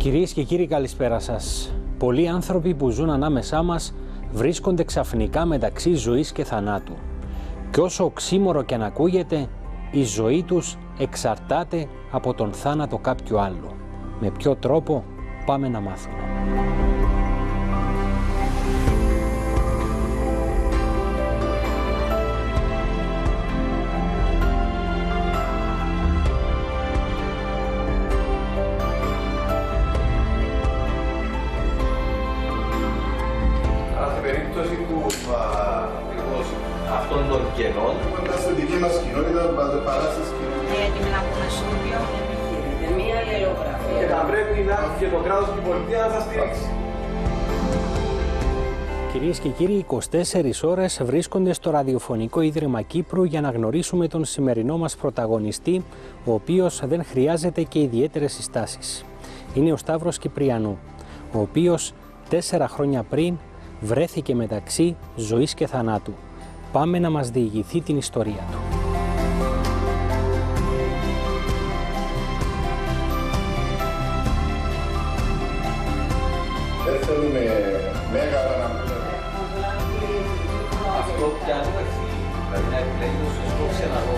Κυρίες και κύριοι, καλησπέρα σας. Πολλοί άνθρωποι που ζουν ανάμεσά μας βρίσκονται ξαφνικά μεταξύ ζωής και θανάτου. Και όσο οξύμορο και αν ακούγεται, η ζωή τους εξαρτάται από τον θάνατο κάποιου άλλου. Με ποιο τρόπο, πάμε να μάθουμε. Κυρίες και κύριοι, 24 ώρες βρίσκονται στο Ραδιοφωνικό Ίδρυμα Κύπρου για να γνωρίσουμε τον σημερινό μας πρωταγωνιστή, ο οποίος δεν χρειάζεται και ιδιαίτερες συστάσεις. Είναι ο Σταύρος Κυπριανού, ο οποίος 4 χρόνια πριν βρέθηκε μεταξύ ζωής και θανάτου. Πάμε να μας διηγηθεί την ιστορία του. Δεν θέλουμε μέγαρα να πούμε. Αυτό πιάνει το εξή. Πρέπει να επιλέγει το σωστό ξεναγό.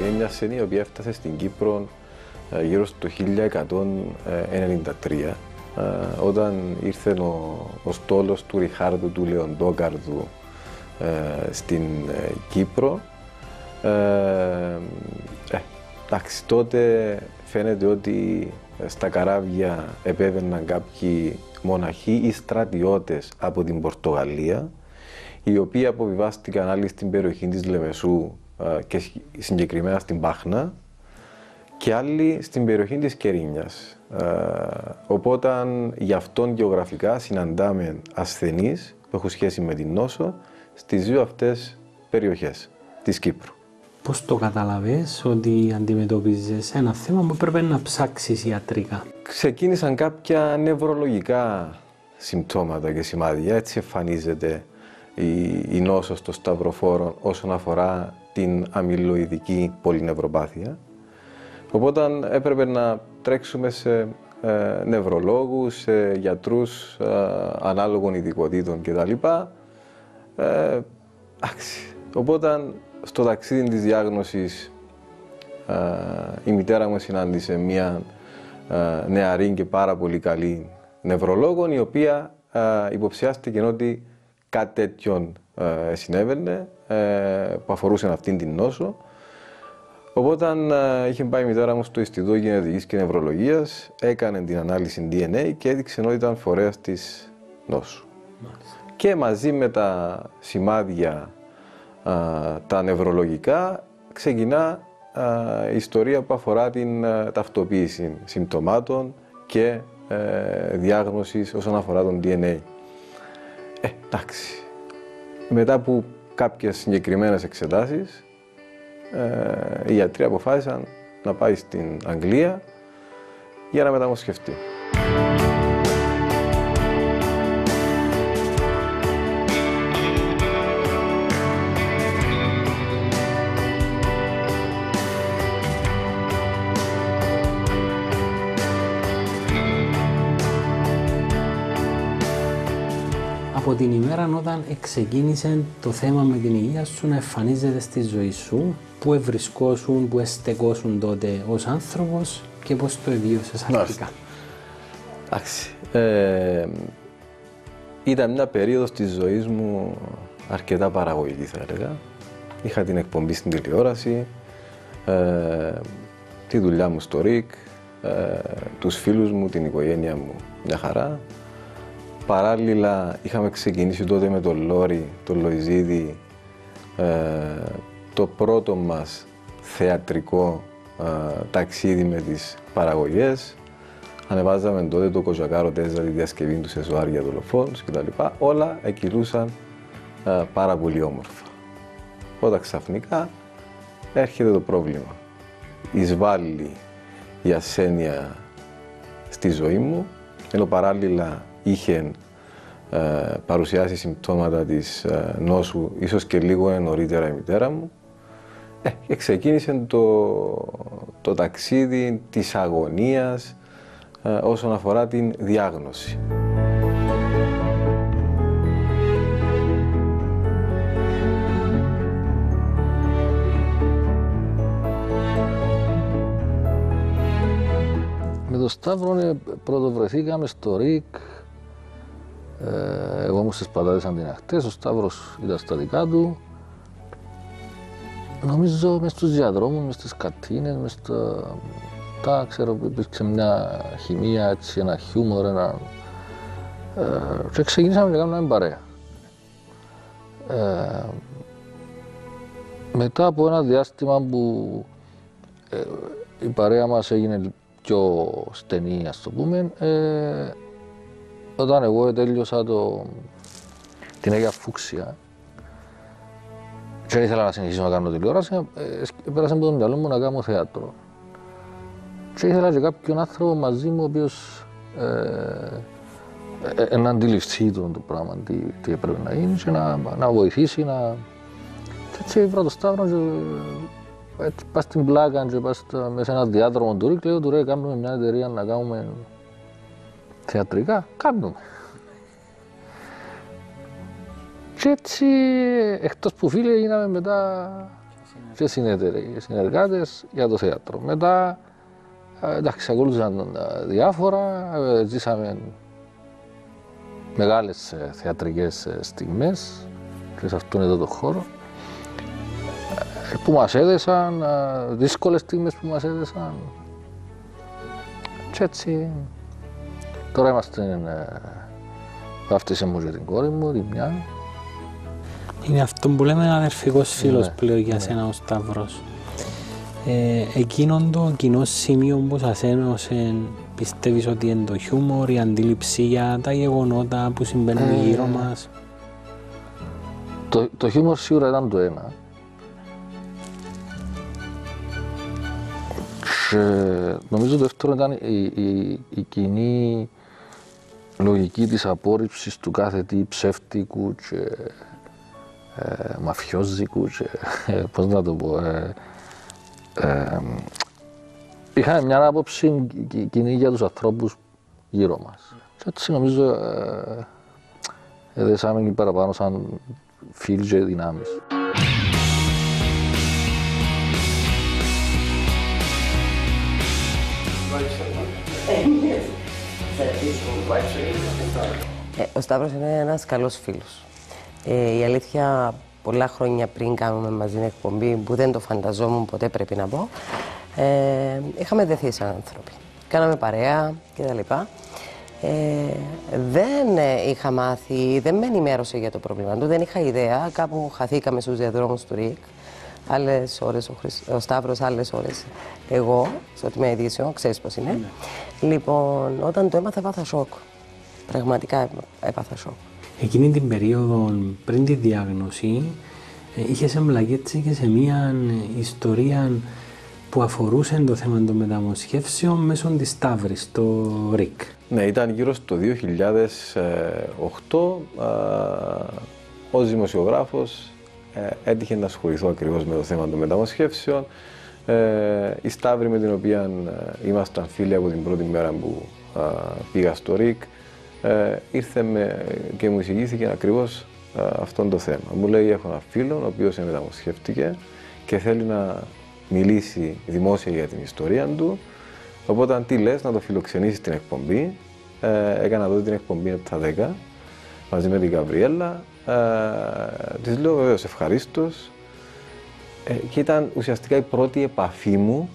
Είναι μια ασθένεια η οποία έφτασε στην Κύπρο γύρω στο 1193, όταν ήρθε ο στόλος του Ριχάρδου του Λεοντόκαρδου στην Κύπρο. Εντάξει, τότε φαίνεται ότι στα καράβια επέβαιναν κάποιοι μοναχοί ή στρατιώτες από την Πορτογαλία, οι οποίοι αποβιβάστηκαν άλλοι στην περιοχή της Λεμεσού και συγκεκριμένα στην Πάχνα, και άλλοι στην περιοχή της Κερύνιας. Οπότε γι' αυτόν γεωγραφικά συναντάμε ασθενείς που έχουν σχέση με την νόσο στις δύο αυτές περιοχές της Κύπρου. Πώς το καταλαβες ότι αντιμετωπίζεις ένα θέμα που πρέπει να ψάξεις ιατρικά? Ξεκίνησαν κάποια νευρολογικά συμπτώματα και σημάδια. Έτσι εμφανίζεται η νόσος των σταυροφόρων όσον αφορά την αμυλοειδική πολυνευροπάθεια. Οπότε έπρεπε να τρέξουμε σε νευρολόγους, σε γιατρούς ανάλογων ειδικοτήτων κτλ. Οπότε στο ταξίδι της διάγνωσης η μητέρα μου συνάντησε μια νεαρή και πάρα πολύ καλή νευρολόγο, η οποία υποψιάστηκε ότι κάτι τέτοιον συνέβαινε που αφορούσε αυτήν την νόσο. Οπότε είχε πάει η μητέρα μου στο Ινστιτούτο Γενετικής και Νευρολογίας, έκανε την ανάλυση DNA και έδειξε ότι ήταν φορέας της νόσου. Μάλιστα. Και μαζί με τα σημάδια τα νευρολογικά ξεκινά η ιστορία που αφορά την ταυτοποίηση συμπτωμάτων και διάγνωση όσον αφορά τον DNA. Εντάξει, μετά από κάποιες συγκεκριμένες εξετάσεις, οι γιατροί αποφάσισαν να πάει στην Αγγλία για να μεταμοσχευτεί. Από την ημέρα όταν ξεκίνησε το θέμα με την υγεία σου να εμφανίζεται στη ζωή σου, πού ευρισκόσουν, πού εστεκόσουν τότε ως άνθρωπος και πώς το εβίωσες αρχικά? Εντάξει, ήταν μια περίοδος της ζωής μου αρκετά παραγωγική, θα έλεγα. Είχα την εκπομπή στην τηλεόραση, τη δουλειά μου στο ΡΙΚ, τους φίλους μου, την οικογένεια μου, μια χαρά. Παράλληλα, είχαμε ξεκινήσει τότε με τον Λόρη, τον Λοϊζίδη, το πρώτο μας θεατρικό ταξίδι με τις παραγωγές. Ανεβάζαμε τότε το Κοζακάρο, τη διασκευή του Σεζουάρ για δολοφόνους κτλ. Όλα εκυλούσαν πάρα πολύ όμορφα. Όταν ξαφνικά έρχεται το πρόβλημα. Εισβάλλει η ασθένεια στη ζωή μου, ενώ παράλληλα είχε παρουσιάσει συμπτώματα της νόσου, ίσως και λίγο νωρίτερα η μητέρα μου. Και ξεκίνησε το ταξίδι της αγωνίας όσον αφορά την διάγνωση. Με τον Σταύρο πρωτοβρεθήκαμε στο ΡΙΚ. Εγώ ήμουν στις πατάτες αντιναχτές, ο Σταύρος ήταν στα δικά του. Νομίζω μες στους διαδρόμους, μες στις κατίνες, μες τα ξέρω, υπήρξε μια χημεία, έτσι, ένα χιούμορ, ένα... και ξεκινήσαμε να κάνουμε παρέα. Μετά από ένα διάστημα που η παρέα μας έγινε πιο στενή, ας το πούμε, όταν εγώ τέλειωσα την Αγία Φούξια και ήθελα να συνεχίσω να κάνω τηλεόραση, πέρασε από το μυαλό μου να κάνω θέατρο. Και ήθελα και κάποιον άνθρωπο μαζί μου, ο οποίος να αντιληφθεί το πράγμα, τι έπρεπε να γίνει και να βοηθήσει, να... Έτσι βρω το Σταύρο και πας στην πλάκα και πας μέσα σε έναν διάδρομο του Ρίκ, λέω του ρε, κάνουμε μια εταιρεία να κάνουμε θεατρικά, κάνουμε. Και έτσι, εκτός που φίλοι, γίναμε μετά και συνεργάτες για το θέατρο. Μετά, εντάξει, ακολούθησαν διάφορα, ζήσαμε μεγάλες θεατρικές στιγμές και σε αυτόν εδώ τον χώρο που μας έδεσαν, δύσκολες στιγμές που μας έδεσαν. Και έτσι, τώρα είμαστε, βάφτισε μου και την κόρη μου, τη Μιάνη. Είναι αυτό που λέμε ένα αδερφικός φίλος πλέον για σένα ο Σταύρος. Εκείνον το κοινό σημείο που σας ένωσε, πιστεύεις ότι είναι το χιούμορ, η αντίληψη για τα γεγονότα που συμβαίνουν γύρω μας? Το χιούμορ σίγουρα ήταν το ένα. Νομίζω το δεύτερο ήταν η κοινή λογική της απόρριψης του κάθε τι ψεύτικου και μαφιόζικου και πώς να το πω. Είχαμε μια άποψη κοινή για τους ανθρώπους γύρω μας. Και έτσι νομίζω δεσάμε εκεί παραπάνω σαν φίλοι και δυνάμεις. Ο Σταύρος είναι ένας καλός φίλος. Η αλήθεια, πολλά χρόνια πριν κάνουμε μαζί την εκπομπή, που δεν το φανταζόμουν ποτέ, πρέπει να πω, είχαμε δεθεί σαν άνθρωποι. Κάναμε παρέα κτλ. Δεν είχα μάθει, δεν με ενημέρωσε για το πρόβλημα του, δεν είχα ιδέα. Κάπου χαθήκαμε στους διαδρόμους του ΡΙΚ. Άλλες ώρες ο Σταύρος, άλλες ώρες εγώ, στο τμήμα ειδήσεων, ξέρεις πώς είναι. Ναι. Λοιπόν, όταν το έμαθα, έπαθα σοκ. Πραγματικά έπαθα σοκ. Εκείνη την περίοδο, πριν τη διάγνωση, είχες εμπλακεί και σε μία ιστορία που αφορούσε το θέμα των μεταμοσχεύσεων μέσω της Σταύρης, στο ΡΙΚ. Ναι, ήταν γύρω στο 2008, ως δημοσιογράφος έτυχε να ασχοληθώ ακριβώς με το θέμα των μεταμοσχεύσεων. Η Σταύρη, με την οποία ήμασταν φίλοι από την πρώτη μέρα που πήγα στο ΡΙΚ, ήρθε και μου εισηγήθηκε ακριβώς αυτό το θέμα. Μου λέει, έχω έναν φίλο ο οποίος μεταμοσχεύτηκε και θέλει να μιλήσει δημόσια για την ιστορία του, οπότε αν τι λες να το φιλοξενήσεις την εκπομπή. Έκανα τότε την εκπομπή από τα 10 μαζί με την Γαβριέλα. Της λέω βεβαίως ευχαρίστως, και ήταν ουσιαστικά η πρώτη επαφή μου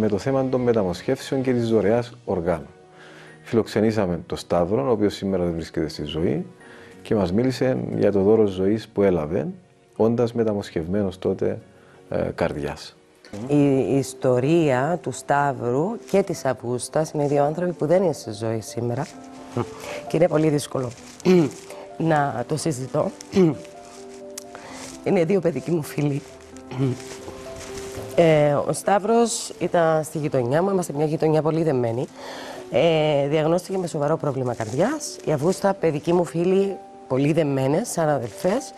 με το θέμα των μεταμοσχεύσεων και της δωρεάς οργάνων. Φιλοξενήσαμε τον Σταύρο, ο οποίος σήμερα δεν βρίσκεται στη ζωή, και μας μίλησε για το δώρο ζωής που έλαβε, όντας μεταμοσχευμένος τότε καρδιάς. Η ιστορία του Σταύρου και της Αυγούστας είναι δύο άνθρωποι που δεν είναι στη ζωή σήμερα και είναι πολύ δύσκολο να το συζητώ. Είναι δύο παιδικοί μου φίλοι. Ο Σταύρος ήταν στη γειτονιά μου, είμαστε μια γειτονιά πολύ δεμένη. Διαγνώστηκε με σοβαρό πρόβλημα καρδιάς. Η Αύγουστα, παιδική μου φίλη, πολύ δεμένες, σαν αδελφές,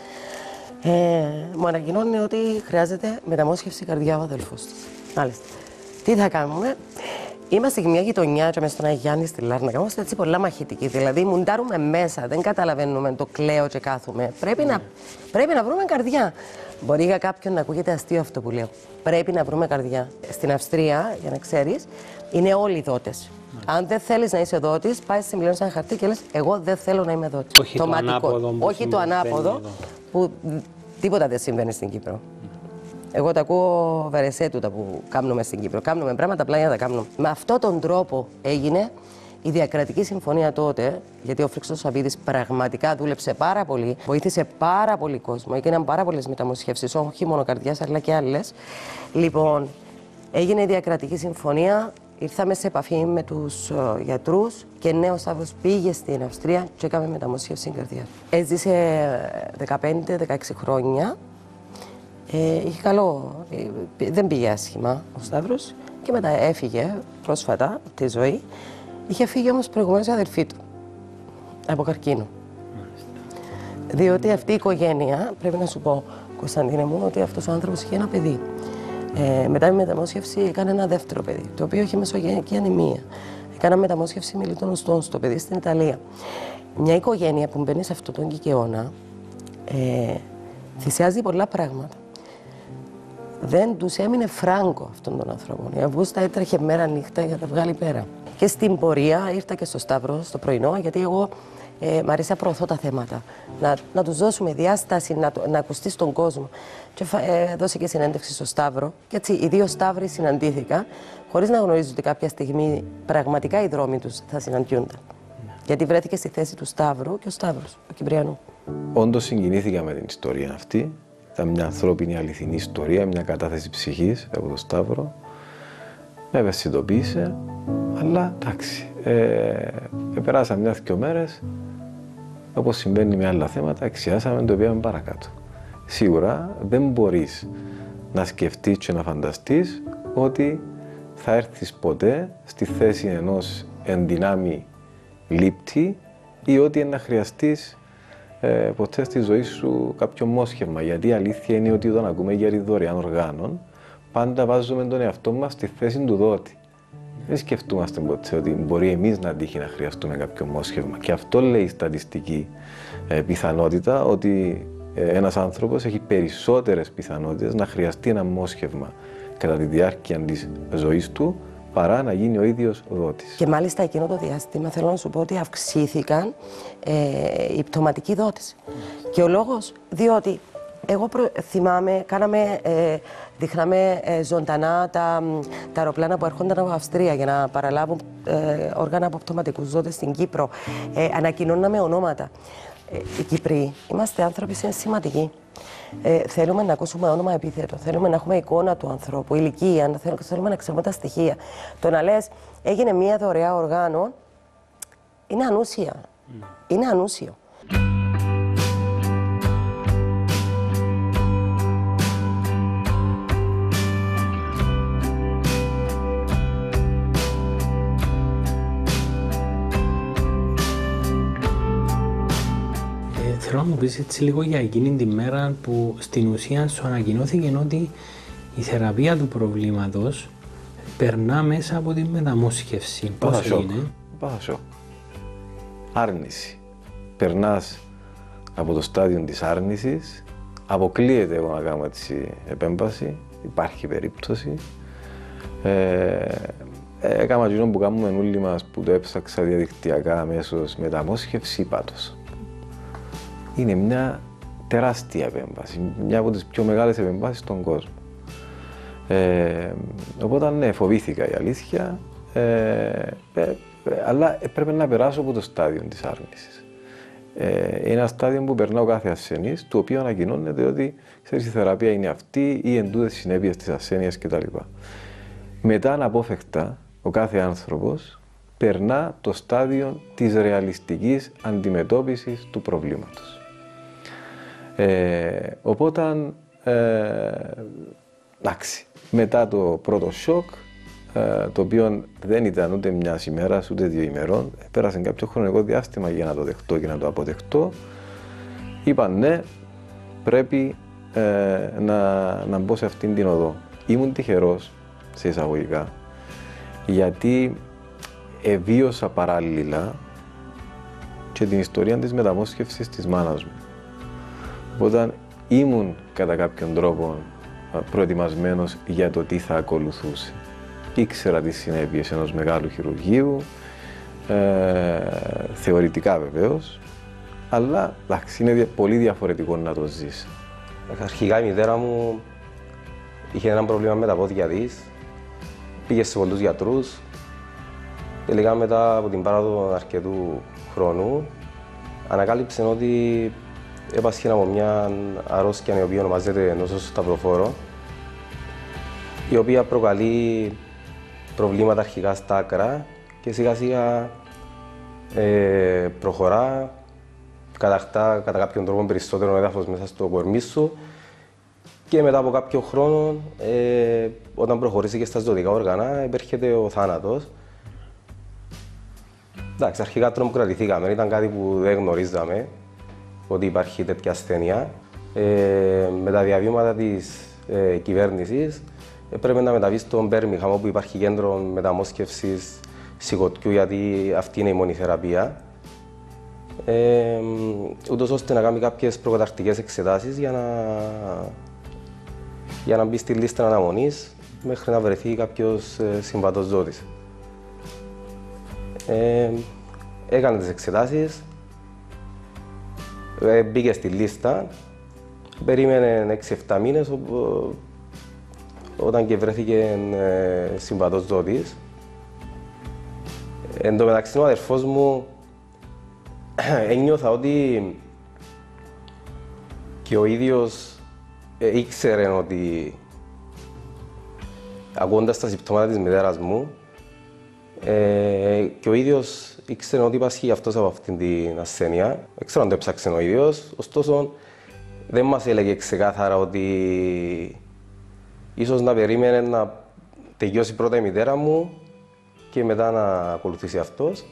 μου ανακοινώνει ότι χρειάζεται μεταμόσχευση καρδιά ο αδελφός της. Μάλιστα. Τι θα κάνουμε? Είμαστε και μια γειτονιά και μες στον Ναϊγιάννη στη Λάρνακα. Είμαστε έτσι πολλά μαχητικοί. Δηλαδή, μουντάρουμε μέσα, δεν καταλαβαίνουμε το κλαίω και κάθουμε. Πρέπει να βρούμε καρδιά. Μπορεί για κάποιον να ακούγεται αστείο αυτό που λέω. Πρέπει να βρούμε καρδιά. Στην Αυστρία, για να ξέρεις, είναι όλοι δότες. Αν δεν θέλεις να είσαι δότης, πάει συμπληρώνεις ένα χαρτί και λες: εγώ δεν θέλω να είμαι δότης. Όχι το ανάποδο. Όχι το ανάποδο που τίποτα δεν συμβαίνει στην Κύπρο. Εγώ τα ακούω βαρεσέτουτα που κάνουμε στην Κύπρο. Κάνουμε πράγματα απλά για να τα κάνουμε. Με αυτόν τον τρόπο έγινε η διακρατική συμφωνία τότε, γιατί ο Φρίξος Σαββίδης πραγματικά δούλεψε πάρα πολύ, βοήθησε πάρα πολύ κόσμο. Έγιναν πάρα πολλές μεταμοσχεύσεις, όχι μόνο καρδιάς, αλλά και άλλες. Λοιπόν, έγινε η διακρατική συμφωνία, ήρθαμε σε επαφή με τους γιατρούς και ναι, ο Σταύρος πήγε στην Αυστρία και έκαμε μεταμοσχεύση καρδιάς. Έζησε 15-16 χρόνια. Είχε καλό, δεν πήγε άσχημα ο Σταύρος και μετά έφυγε πρόσφατα τη ζωή. Είχε φύγει όμως προηγουμένως η αδερφή του από καρκίνο. Διότι αυτή η οικογένεια, πρέπει να σου πω, Κωνσταντίνε μου, ότι αυτός ο άνθρωπος είχε ένα παιδί. Μετά η μεταμόσχευση έκανε ένα δεύτερο παιδί, το οποίο είχε μεσογειακή ανεμία. Έκανα μεταμόσχευση μελίτων οστών στο παιδί στην Ιταλία. Μια οικογένεια που μπαίνει σε αυτόν τον κικαιώνα θυσιάζει πολλά πράγματα. Δεν τους έμεινε φράγκο αυτών των ανθρώπων. Η Αύγουστα έτρεχε μέρα νύχτα για να τα βγάλει πέρα. Και στην πορεία ήρθα και στο Σταύρο στο πρωινό, γιατί εγώ μ' αρέσει να προωθώ τα θέματα. Να τους δώσουμε διάσταση, να ακουστεί στον κόσμο. Και δώσε και συνέντευξη στο Σταύρο. Και έτσι οι δύο Σταύροι συναντήθηκαν, χωρίς να γνωρίζουν ότι κάποια στιγμή πραγματικά οι δρόμοι τους θα συναντιούνταν. Γιατί βρέθηκε στη θέση του Σταύρου και ο Σταύρος, ο Κυπριανού. Όντως συγκινήθηκα με την ιστορία αυτή. Ήταν μια ανθρώπινη αληθινή ιστορία, μια κατάθεση ψυχής από τον Σταύρο. Με ευαισθητοποίησε, αλλά εντάξει. Περάσαμε μια-δυο μέρες, όπως συμβαίνει με άλλα θέματα, εξιάσαμε το πήγαμε παρακάτω. Σίγουρα δεν μπορείς να σκεφτείς και να φανταστείς ότι θα έρθεις ποτέ στη θέση ενός εν δυνάμει λήπτη ή ότι να χρειαστείς ποτέ στη ζωή σου κάποιο μόσχευμα. Γιατί η αλήθεια είναι ότι όταν ακούμε για δωρεάν οργάνων, πάντα βάζουμε τον εαυτό μας στη θέση του δότη. Δεν σκεφτούμαστε ποτέ ότι μπορεί εμείς να τύχει να χρειαστούμε κάποιο μόσχευμα. Και αυτό λέει η στατιστική πιθανότητα, ότι ένας άνθρωπος έχει περισσότερες πιθανότητες να χρειαστεί ένα μόσχευμα κατά τη διάρκεια της ζωής του, παρά να γίνει ο ίδιος δότης. Και μάλιστα εκείνο το διάστημα θέλω να σου πω ότι αυξήθηκαν οι πτωματικοί δότες. Και ο λόγος, διότι εγώ θυμάμαι, δείχναμε ζωντανά τα αεροπλάνα που έρχονταν από Αυστρία για να παραλάβουν όργανα από πτωματικούς δότες στην Κύπρο. Ανακοινώναμε ονόματα. Οι Κύπροι είμαστε άνθρωποι συναισθηματικοί. Θέλουμε να ακούσουμε όνομα επίθετο, θέλουμε να έχουμε εικόνα του ανθρώπου, ηλικία, θέλουμε να ξέρουμε τα στοιχεία. Το να λες έγινε μία δωρεά οργάνων είναι ανούσια. Είναι ανούσιο. Θέλω να μου πεις έτσι λίγο για εκείνη την μέρα που στην ουσία σου ανακοινώθηκε ότι η θεραπεία του προβλήματος περνά μέσα από τη μεταμόσχευση. Πώς έγινε? Πάθα. Άρνηση. Περνάς από το στάδιο της άρνησης, αποκλείεται εγώ να κάνω την επέμβαση, υπάρχει περίπτωση. Έκανα γινό που κάνουμε όλοι μας που το έψαξα διαδικτυακά αμέσως, μεταμόσχευση πάτος. Είναι μια τεράστια επέμβαση, μια από τις πιο μεγάλες επεμβάσεις στον κόσμο. Οπότε, ναι, φοβήθηκα η αλήθεια, αλλά πρέπει να περάσω από το στάδιο της άρνησης. Ένα στάδιο που περνάω κάθε ασθενής, του οποίου ανακοινώνεται ότι ξέρεις, η θεραπεία είναι αυτή ή εντούτες συνέπειες της ασθένειας κτλ. Μετά, αναπόφευκτα, ο κάθε άνθρωπος περνά το στάδιο της ρεαλιστικής αντιμετώπισης του προβλήματος. Οπότε Εντάξει. Μετά το πρώτο σοκ, το οποίο δεν ήταν ούτε μια ημέρα ούτε δύο ημερών, πέρασε κάποιο χρονικό διάστημα για να το δεχτώ και να το αποδεχτώ. Είπα ναι, πρέπει να μπω σε αυτήν την οδό. Ήμουν τυχερός, σε εισαγωγικά, γιατί εβίωσα παράλληλα και την ιστορία της μεταμόσχευσης της μάνας μου. Οπότε ήμουν κατά κάποιον τρόπο προετοιμασμένος για το τι θα ακολουθούσε. Ήξερα τις συνέπειες ενός μεγάλου χειρουργείου, θεωρητικά βεβαίως, αλλά εντάξει, είναι πολύ διαφορετικό να το ζεις. Αρχικά η μητέρα μου είχε ένα πρόβλημα με τα πόδια της, πήγε σε πολλούς γιατρούς. Τελικά μετά από την πάροδο αρκετού χρόνου ανακάλυψε ότι έπασχε από μια αρρώστια η οποία ονομάζεται νόσος σταυροφόρο, η οποία προκαλεί προβλήματα αρχικά στα άκρα και σιγά σιγά προχωρά, κατακτά κατά κάποιον τρόπο περισσότερο έδαφος μέσα στο κορμί σου και μετά από κάποιο χρόνο, όταν προχωρήσει και στα ζωτικά όργανα, υπέρχεται ο θάνατος. Εντάξει, αρχικά τρομοκρατηθήκαμε, ήταν κάτι που δεν γνωρίζαμε ότι υπάρχει τέτοια ασθένεια. Με τα διαβήματα της κυβέρνησης πρέπει να μεταβεί στον Μπέρμιγχαμ, όπου υπάρχει κέντρο μεταμόσχευσης σηκωτιού, γιατί αυτή είναι η μόνη θεραπεία. Ούτως ώστε να κάνει κάποιες προκαταρκτικές εξετάσεις για να μπει στη λίστα αναμονής μέχρι να βρεθεί κάποιος συμβατός ζώτης. Έκανε τις εξετάσεις, μπήκε στη λίστα, περίμενε 6-7 μήνες όταν και βρέθηκε συμβατός ζώτης. Εν τω μεταξύ ο αδερφός μου ένιωθα ότι και ο ίδιος ήξερε ότι, ακούγοντας τα συμπτώματα της μητέρας μου, και ο ίδιος ήξερε ότι πάσχει αυτός από αυτήν την ασθένεια. Δεν ξέρω αν το έψαξε ο ίδιος, ωστόσο δεν μας έλεγε ξεκάθαρα ότι ίσως να περίμενε να τελειώσει πρώτα η μητέρα μου και μετά να ακολουθήσει αυτός.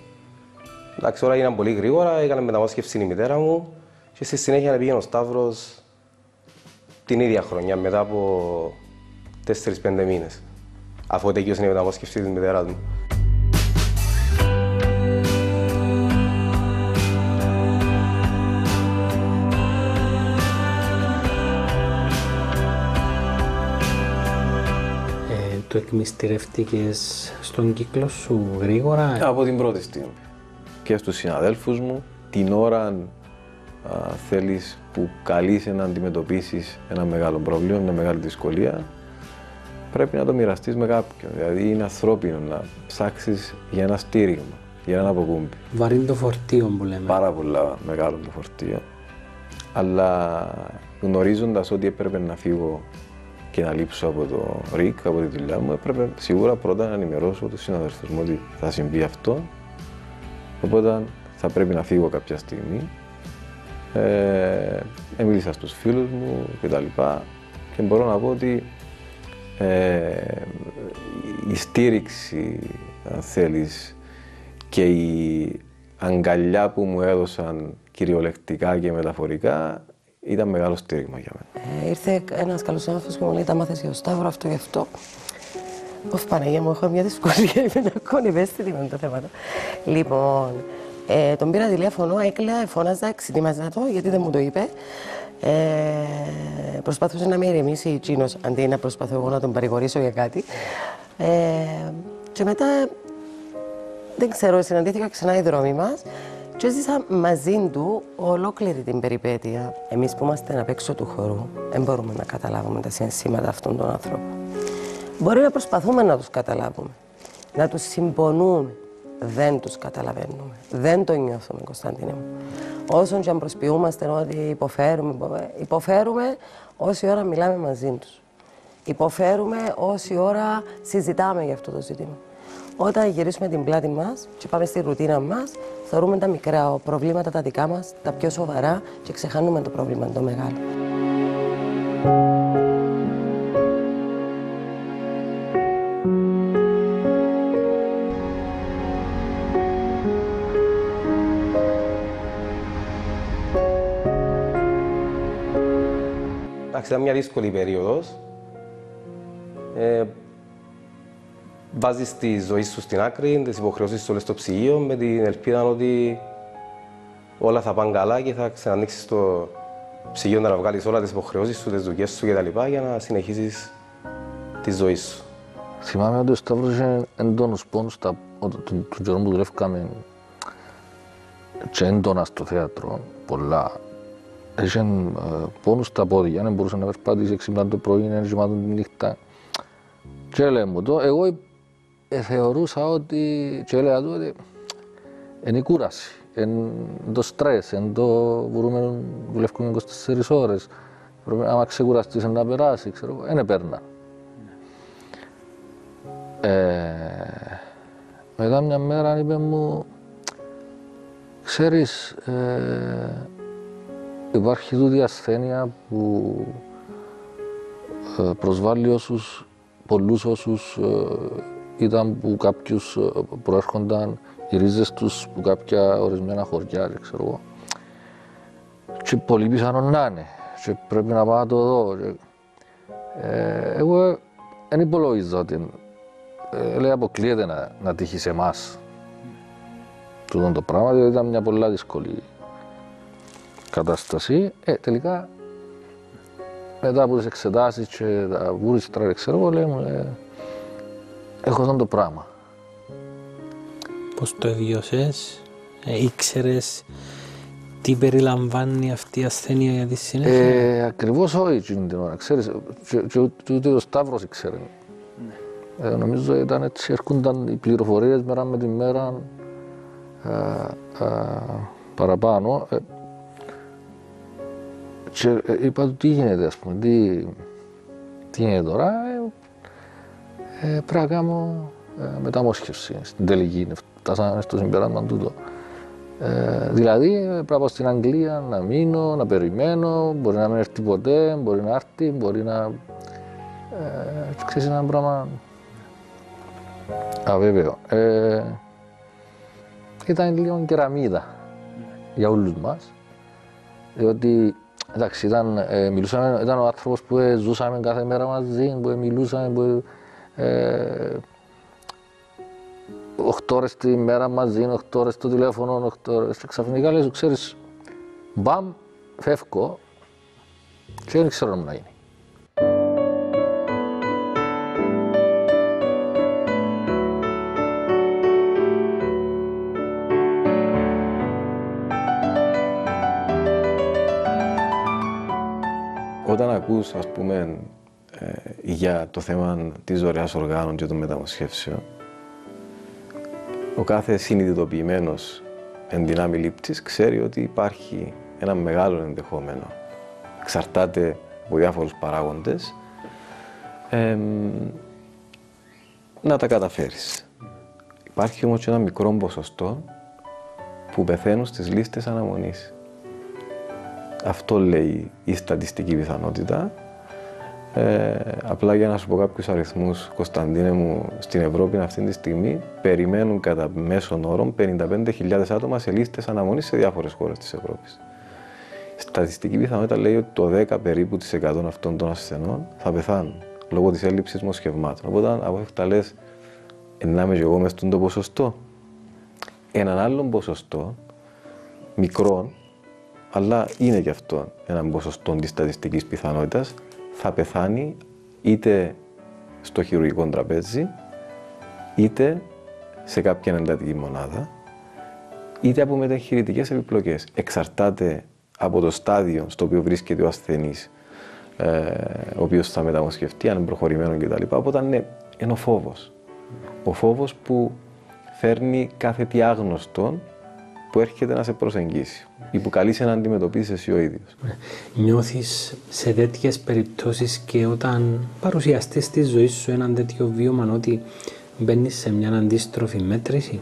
Εντάξει, όλα έγιναν πολύ γρήγορα, έκανε μεταμόσχευση η μητέρα μου και στη συνέχεια πήγαινε ο Σταύρος την ίδια χρονιά, μετά από 4-5 μήνες, αφού τελειώσε η μεταμόσχευση της μητέρας μου. Το εκμυστηρευτήκες στον κύκλο σου γρήγορα? Από την πρώτη στιγμή. Και στους συναδέλφους μου, την ώρα θέλεις που καλείς να αντιμετωπίσεις ένα μεγάλο πρόβλημα, μια μεγάλη δυσκολία, πρέπει να το μοιραστείς με κάποιον. Δηλαδή είναι ανθρώπινο να ψάξεις για ένα στήριγμα, για ένα αποκούμπι. Βαρύν το φορτίο που λέμε. Πάρα πολλά μεγάλο το φορτίο. Αλλά γνωρίζοντας ότι έπρεπε να φύγω και να λείψω από το ΡΙΚ, από τη δουλειά μου, έπρεπε σίγουρα πρώτα να ενημερώσω τους συναδελφούς μου ότι θα συμβεί αυτό. Οπότε θα πρέπει να φύγω κάποια στιγμή. Μίλησα στους φίλους μου κτλ. Και μπορώ να πω ότι η στήριξη, αν θέλεις, και η αγκαλιά που μου έδωσαν κυριολεκτικά και μεταφορικά ήταν μεγάλο στήριγμα για μένα. Ήρθε ένας καλός άνθρωπος και μου λέει: τα μάθες για ο Σταύρο, αυτό γι' αυτό. Ωφ, Παναγία μου, έχω μια δυσκολία, είμαι ακόμα ευαίσθητη με τα θέματα. Λοιπόν, τον πήρα τηλέφωνο, έκλαια, φώναζα, εξετοίμαζα το, γιατί δεν μου το είπε. Προσπαθούσε να με ηρεμήσει εκείνος, αντί να προσπαθώ εγώ να τον παρηγορήσω για κάτι. Και μετά, δεν ξέρω, συναντήθηκα ξανά οι δρόμοι μας και έζησα μαζί του ολόκληρη την περιπέτεια. Εμείς που είμαστε απ' έξω του χορού, δεν μπορούμε να καταλάβουμε τα συναισθήματα αυτών των ανθρώπων. Μπορεί να προσπαθούμε να τους καταλάβουμε, να τους συμπονούμε. Δεν τους καταλαβαίνουμε. Δεν το νιώθουμε, Κωνσταντίνε μου. Όσον και αν προσποιούμαστε ότι υποφέρουμε όση ώρα μιλάμε μαζί τους. Υποφέρουμε όση ώρα συζητάμε για αυτό το ζήτημα. Όταν γυρίσουμε την πλάτη μας και πάμε στη ρουτίνα μας, θεωρούμε τα μικρά προβλήματα τα δικά μας, τα πιο σοβαρά και ξεχάνουμε το πρόβλημα, το μεγάλο. ήταν μια δύσκολη περίοδος. Βάζεις τη ζωή σου στην άκρη, τις υποχρεώσεις σου όλες στο ψυγείο, με την ελπίδα ότι όλα θα πάνε καλά και θα ξανανοίξεις το ψυγείο να βγάλεις όλα τις υποχρεώσεις σου, τις δουλειές σου κτλ. Για να συνεχίσεις τη ζωή σου. Θυμάμαι ότι ο Σταύρος είχε έντονους πόνους τον καιρό που δουλεύκαμε και έντονα στο θέατρο, πολλά. Είχε πόνους στα πόδια, δεν μπορούσε να περπατήσει, ξυπνά το πρωί, είναι γεμάτο τη νύχτα. Και έλεγε μου το, εγώ θεωρούσα ότι, και έλεγα του ότι είναι η κούραση, είναι το στρες, είναι το μπορούμε δουλεύουμε 24 ώρες, άμα ξεκουραστείς να περάσει, ξέρω εγώ, δεν παίρνα. Μετά μια μέρα είπε μου, ξέρεις, υπάρχει τούτη ασθένεια που προσβάλλει όσους, πολλούς όσους ήταν που κάποιους προέρχονταν οι ρίζες τους που κάποια ορισμένα χωριά, ξέρω εγώ. Και πολύ πιθανό να είναι και πρέπει να πάω να το δω. Εγώ δεν υπολογίζω ότι λέει αποκλείεται να τύχει σε εμάς τούτο το πράγμα, διότι ήταν μια πολύ δύσκολη κατάσταση. Τελικά, μετά από τις εξετάσεις και τα βούριστρα, ξέρω εγώ, λέμε, έχω αυτό το πράγμα. Πώς το εβιώσες, ήξερες τι περιλαμβάνει αυτή η ασθένεια για τη συνέχεια? Ακριβώς όχι την ώρα, ξέρεις, και ούτε ο Σταύρος ήξερε. Νομίζω ήταν έτσι, έρχονταν οι πληροφορίες μέρα με τη μέρα παραπάνω. Και είπα του τι γίνεται, ας πούμε, τι γίνεται τώρα, πρέπει να κάνω μεταμόσχευση, στην τελική, φτάσαμε στο συμπέρασμα τούτο. Δηλαδή πρέπει να πάω στην Αγγλία, να μείνω, να περιμένω, μπορεί να μην έρθει ποτέ, μπορεί να έρθει, μπορεί να... ξέρεις, ένα πράγμα... αβέβαιο. Ήταν λίγο κεραμίδα για όλους μας, διότι εντάξει, ήταν ο άνθρωπος που ζούσαμε κάθε μέρα μαζί, που μιλούσαμε, που 8 ώρες τη μέρα μαζί, 8 ώρες στο τηλέφωνο, 8 ώρες. Και ξαφνικά λες, ξέρεις, μπαμ, φεύγω και δεν ξέρω να γίνει. Όταν ακούς, ας πούμε, για το θέμα της ζωριάς οργάνων και των μεταμοσχεύσεων, ο κάθε συνειδητοποιημένος εν δυνάμει λήπτης ξέρει ότι υπάρχει ένα μεγάλο ενδεχόμενο. Εξαρτάται από διάφορους παράγοντες να τα καταφέρεις. Υπάρχει όμως και ένα μικρό ποσοστό που πεθαίνουν στις λίστες αναμονής. Αυτό λέει η στατιστική πιθανότητα. Απλά για να σου πω κάποιους αριθμούς, Κωνσταντίνε μου, στην Ευρώπη αυτή τη στιγμή περιμένουν κατά μέσον όρων 55.000 άτομα σε λίστες αναμονής σε διάφορες χώρες της Ευρώπης. Στατιστική πιθανότητα λέει ότι το 10 περίπου της 100 αυτών των ασθενών θα πεθάνουν λόγω της έλλειψης μοσχευμάτων. Οπότε από αυτά λες, να είμαι και εγώ μες στον το ποσοστό. Έναν άλλον ποσοστό, μικρόν, αλλά είναι και αυτό έναν ποσοστό της στατιστικής πιθανότητας, θα πεθάνει είτε στο χειρουργικό τραπέζι, είτε σε κάποια εντατική μονάδα, είτε από μεταχειρητικές επιπλοκές. Εξαρτάται από το στάδιο στο οποίο βρίσκεται ο ασθενής, ο οποίος θα μεταμοσχευτεί, αν είναι προχωρημένο κτλ. Οπότε ναι, είναι ο φόβος. Ο φόβος που φέρνει κάθε τι άγνωστον που έρχεται να σε προσεγγίσει ή που καλείσαι να αντιμετωπίσεις εσύ ο ίδιος. Νιώθεις σε τέτοιες περιπτώσεις και όταν παρουσιαστείς στη ζωή σου έναν τέτοιο βίωμα ότι μπαίνεις σε μια αντίστροφη μέτρηση?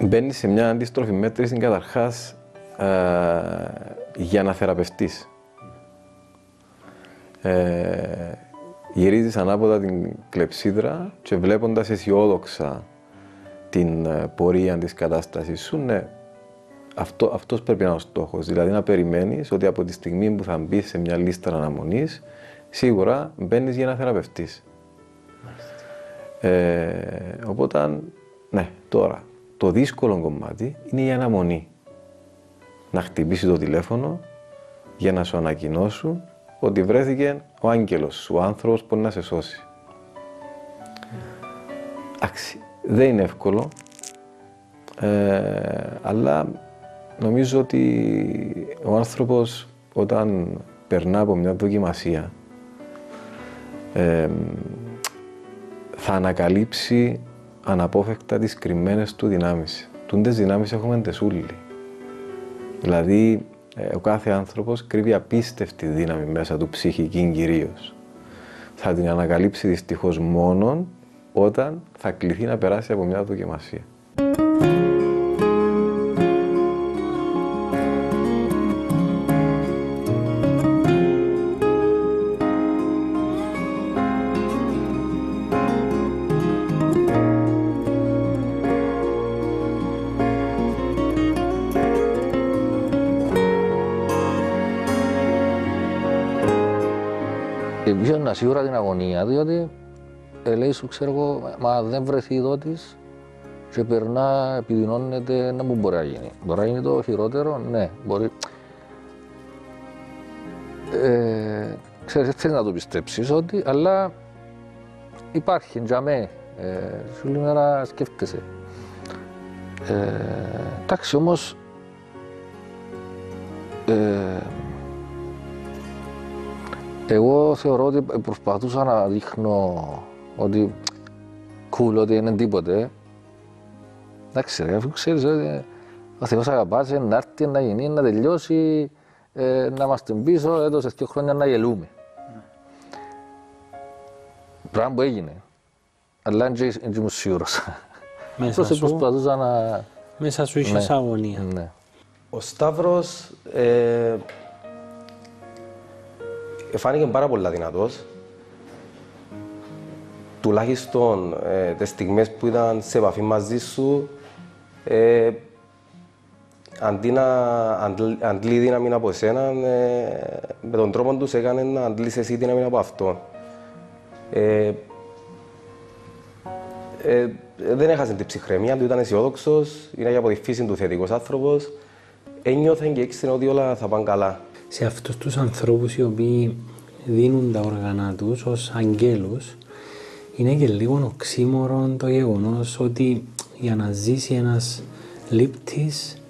Μπαίνεις σε μια αντίστροφη μέτρηση καταρχάς για να θεραπευτείς. Γυρίζεις ανάποδα την κλεψίδρα και βλέποντας αισιόδοξα την πορεία της κατάστασης σου, ναι, αυτός πρέπει να είναι ο στόχος. Δηλαδή να περιμένεις ότι από τη στιγμή που θα μπεις σε μια λίστα αναμονής, σίγουρα μπαίνεις για να θεραπευτείς. Οπότε, ναι, τώρα, το δύσκολο κομμάτι είναι η αναμονή. Να χτυπήσει το τηλέφωνο για να σου ανακοινώσουν ότι βρέθηκε ο άγγελος σου, ο άνθρωπος που μπορεί να σε σώσει. Εντάξει, δεν είναι εύκολο, αλλά νομίζω ότι ο άνθρωπος όταν περνά από μια δοκιμασία θα ανακαλύψει αναπόφευκτα τις κρυμμένες του δυνάμεις. Τούντες δυνάμεις έχουμε τεσούλη. Δηλαδή, ο κάθε άνθρωπος κρύβει απίστευτη δύναμη μέσα του, ψυχική κυρίως. Θα την ανακαλύψει δυστυχώς μόνον όταν θα κληθεί να περάσει από μια δοκιμασία. Είχα σίγουρα την αγωνία, διότι λέει σου, ξέρω εγώ, μα δεν βρεθεί η δότης και περνά, επιδεινώνεται, να μου μπορεί να γίνει. Μπορεί να γίνει το χειρότερο, ναι, μπορεί. Ξέρεις, θέλει να το πιστέψεις ότι, αλλά υπάρχει, ντζαμέ, σου λέει μέρα σκέφτεσαι. Εντάξει, όμως, εγώ θεωρώ ότι προσπαθούσα να δείχνω ότι cool, ότι είναι τίποτε. Εντάξει ρε, αφού ξέρεις ότι ο Θεός αγαπάς, να έρθει, να γίνει, να τελειώσει, να μας την πίσω, έτω σε 2 χρόνια να γελούμε. Πράγμα που έγινε. Αλλά είναι και ήμουν σίγουρος. Προσπαθούσα να... Μέσα σου είχες αγωνία. Ο Σταύρος... φάνηκε πάρα πολύ δυνατός, τουλάχιστον τις στιγμές που ήταν σε επαφή μαζί σου, αντί να αντλεί δύναμη από εσέναν, με τον τρόπο τους έκανε να αντλείς εσύ δύναμη από αυτόν. Δεν έχασε την ψυχραιμία του, ήταν αισιόδοξος, είναι από τη φύση του θετικός άνθρωπος, ένιωθε και έξινε ότι όλα θα πάνε καλά. Σε αυτούς τους ανθρώπους οι οποίοι δίνουν τα όργανα τους ως αγγέλους, είναι και λίγο οξύμορον το γεγονός ότι για να ζήσει ένας λήπτης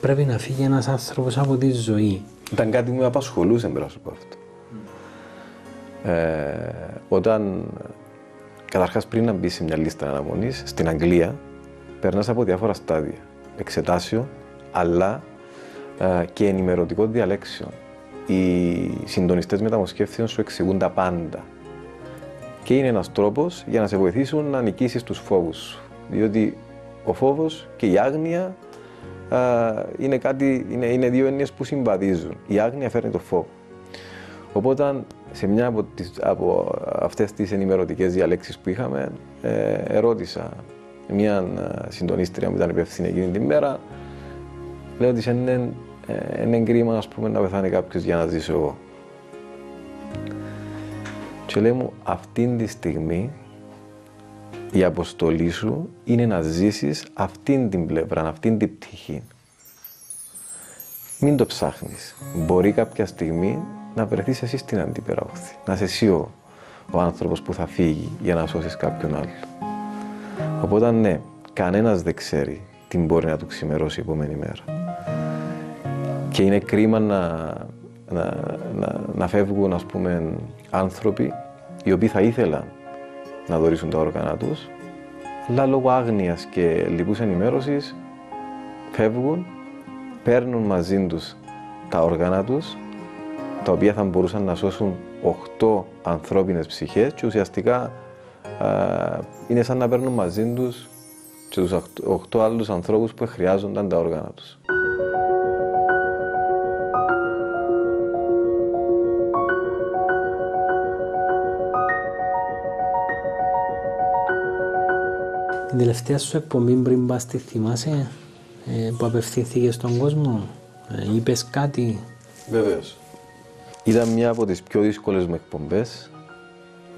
πρέπει να φύγει ένας άνθρωπος από τη ζωή. Ήταν κάτι που με απασχολούσε, πρέπει να σου πω αυτό. Όταν, καταρχάς πριν να μπεις σε μια λίστα αναμονής, στην Αγγλία περνάς από διάφορα στάδια, εξετάσιο, αλλά και ενημερωτικό διαλέξεων. Οι συντονιστές μεταμοσχεύσεων σου εξηγούν τα πάντα. Και είναι ένας τρόπος για να σε βοηθήσουν να νικήσεις τους φόβους σου. Διότι ο φόβος και η άγνοια είναι δύο έννοιες που συμβαδίζουν. Η άγνοια φέρνει το φόβο. Οπότε, σε μια από αυτές τις ενημερωτικές διαλέξεις που είχαμε, ερώτησα μια συντονίστρια που ήταν υπεύθυνη εκείνη την μέρα, λέω ότι είναι κρίμα, ας πούμε, να πεθάνει κάποιος για να ζήσω εγώ. Και λέει μου, αυτήν τη στιγμή η αποστολή σου είναι να ζήσεις αυτήν την πλευρά, αυτήν την πτυχή. Μην το ψάχνεις. Μπορεί κάποια στιγμή να βρεθείς εσύ στην αντίπερα όχθη. Να είσαι εσύ ο άνθρωπος που θα φύγει για να σώσεις κάποιον άλλο. Οπότε ναι, κανένας δεν ξέρει τι μπορεί να του ξημερώσει η επόμενη μέρα. Και είναι κρίμα να φεύγουν, ας πούμε, άνθρωποι οι οποίοι θα ήθελαν να δωρήσουν τα όργανα τους, αλλά λόγω άγνοιας και λοιπούς ενημέρωσης φεύγουν, παίρνουν μαζί τους τα όργανα τους, τα οποία θα μπορούσαν να σώσουν 8 ανθρώπινες ψυχές και ουσιαστικά είναι σαν να παίρνουν μαζί τους και τους 8 άλλους ανθρώπους που χρειάζονταν τα όργανα τους. Την τελευταία σου εκπομπή πριν πας, τη θυμάσαι, που απευθύνθηκε στον κόσμο, είπες κάτι? Βεβαίως. Ήταν μια από τις πιο δύσκολες μου εκπομπές.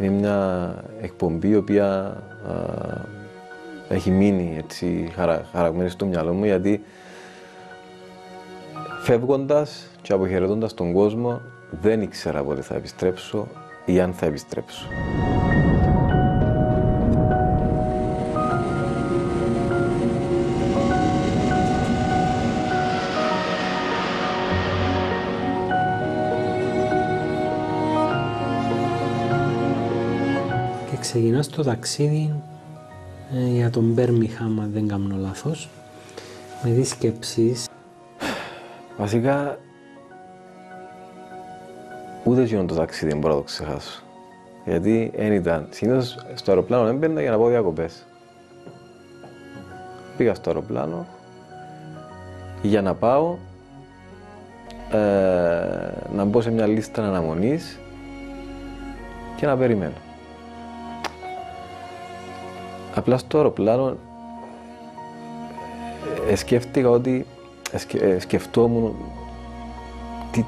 Είναι μια εκπομπή η οποία έχει μείνει έτσι χαραγμένη στο μυαλό μου, γιατί φεύγοντας και αποχαιρετώντας τον κόσμο δεν ήξερα πότε θα επιστρέψω ή αν θα επιστρέψω. Και ξεκινάς το ταξίδι για τον Μπέρμιγχαμ, αν δεν κάνω λάθος, με τις σκέψεις. Βασικά, ούτε γινόταν το ταξίδι, δεν μπορώ να το ξεχάσω. Γιατί δεν ήταν. Συνήθως στο αεροπλάνο δεν μπαίνα για να πάω διακοπές. Πήγα στο αεροπλάνο για να πάω να μπω σε μια λίστα αναμονής και να περιμένω. Απλά στο αεροπλάνο σκέφτηκα ότι σκεφτόμουν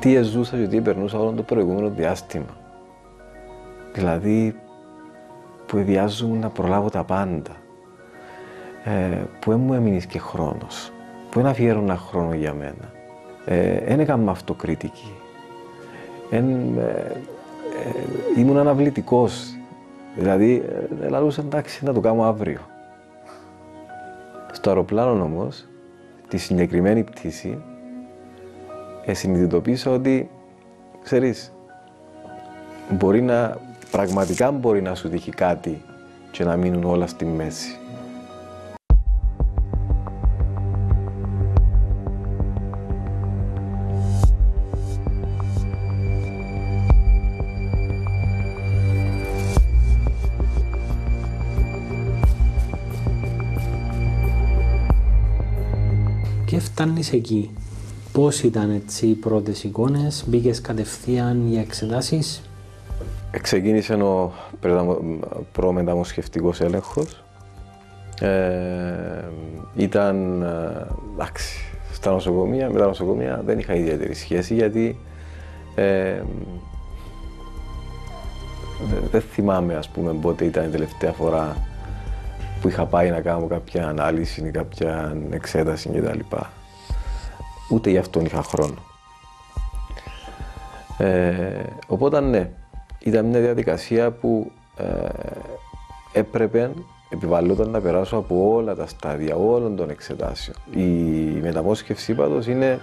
τι ζούσα και τι περνούσα όλο το προηγούμενο διάστημα. Δηλαδή, που βιάζομαι να προλάβω τα πάντα, που δεν μου έμεινες και χρόνος, που δεν αφιέρωνα χρόνο για μένα. Δεν έκανα αυτοκριτική. Ήμουν αναβλητικός. Δηλαδή, λαλούσα εντάξει, να το κάνω αύριο. Στο αεροπλάνο όμως, τη συγκεκριμένη πτήση, συνειδητοποίησα ότι, ξέρεις, πραγματικά μπορεί να σου τύχει κάτι και να μείνουν όλα στη μέση. Και φτάνεις εκεί. Πώς ήταν έτσι οι πρώτες εικόνες, μπήκες κατευθείαν για εξετάσεις? Ξεκίνησε ο προμεταμοσχευτικός έλεγχος. Ήταν, εντάξει, με τα νοσοκομεία δεν είχα ιδιαίτερη σχέση, γιατί δεν θυμάμαι, ας πούμε, πότε ήταν η τελευταία φορά που είχα πάει να κάνω κάποια ανάλυση ή κάποια εξέταση κτλ. Ούτε γι' αυτόν είχα χρόνο. Οπότε, ναι, ήταν μια διαδικασία που έπρεπε, επιβαλλόταν να περάσω από όλα τα στάδια, όλων των εξετάσεων. Η μεταμόσχευση, πάντως, είναι,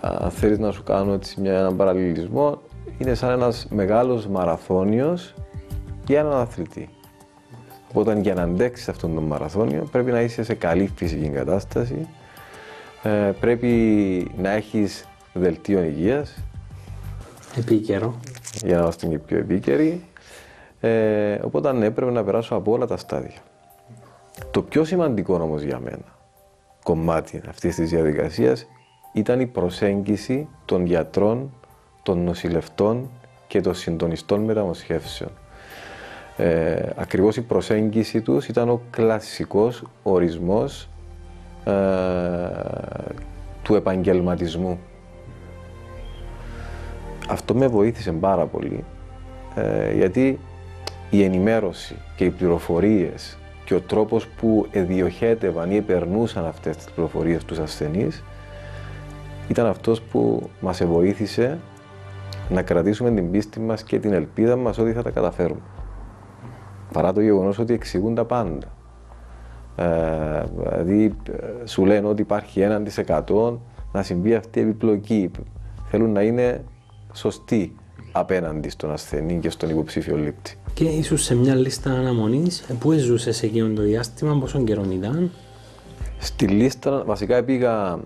αν θέλεις να σου κάνω έτσι έναν παραλληλισμό, είναι σαν ένας μεγάλος μαραθώνιος για έναν αθλητή. Οπότε, για να αντέξεις αυτόν τον μαραθώνιο, πρέπει να είσαι σε καλή φυσική κατάσταση, πρέπει να έχεις δελτίο υγείας. Επίκαιρο. Για να είμαστε και πιο επίκαιροι. Οπότε, ναι, πρέπει να περάσω από όλα τα στάδια. Το πιο σημαντικό όμως για μένα κομμάτι αυτής της διαδικασίας ήταν η προσέγγιση των γιατρών, των νοσηλευτών και των συντονιστών μεταμοσχεύσεων. Ακριβώς η προσέγγιση τους ήταν ο κλασικός ορισμός του επαγγελματισμού. Αυτό με βοήθησε πάρα πολύ, γιατί η ενημέρωση και οι πληροφορίες και ο τρόπος που εδιοχέτευαν ή επερνούσαν αυτές τις πληροφορίες τους ασθενείς ήταν αυτός που μας βοήθησε να κρατήσουμε την πίστη μας και την ελπίδα μας ότι θα τα καταφέρουμε. Παρά το γεγονός ότι εξηγούν τα πάντα. Δηλαδή, σου λένε ότι υπάρχει 1% να συμβεί αυτή η επιπλοκή. Θέλουν να είναι σωστοί απέναντι στον ασθενή και στον υποψήφιο λήπτη. Και ίσως σε μια λίστα αναμονής, πού ζούσες εκείνον το διάστημα, πόσον καιρόν ήταν? Στη λίστα, βασικά πήγα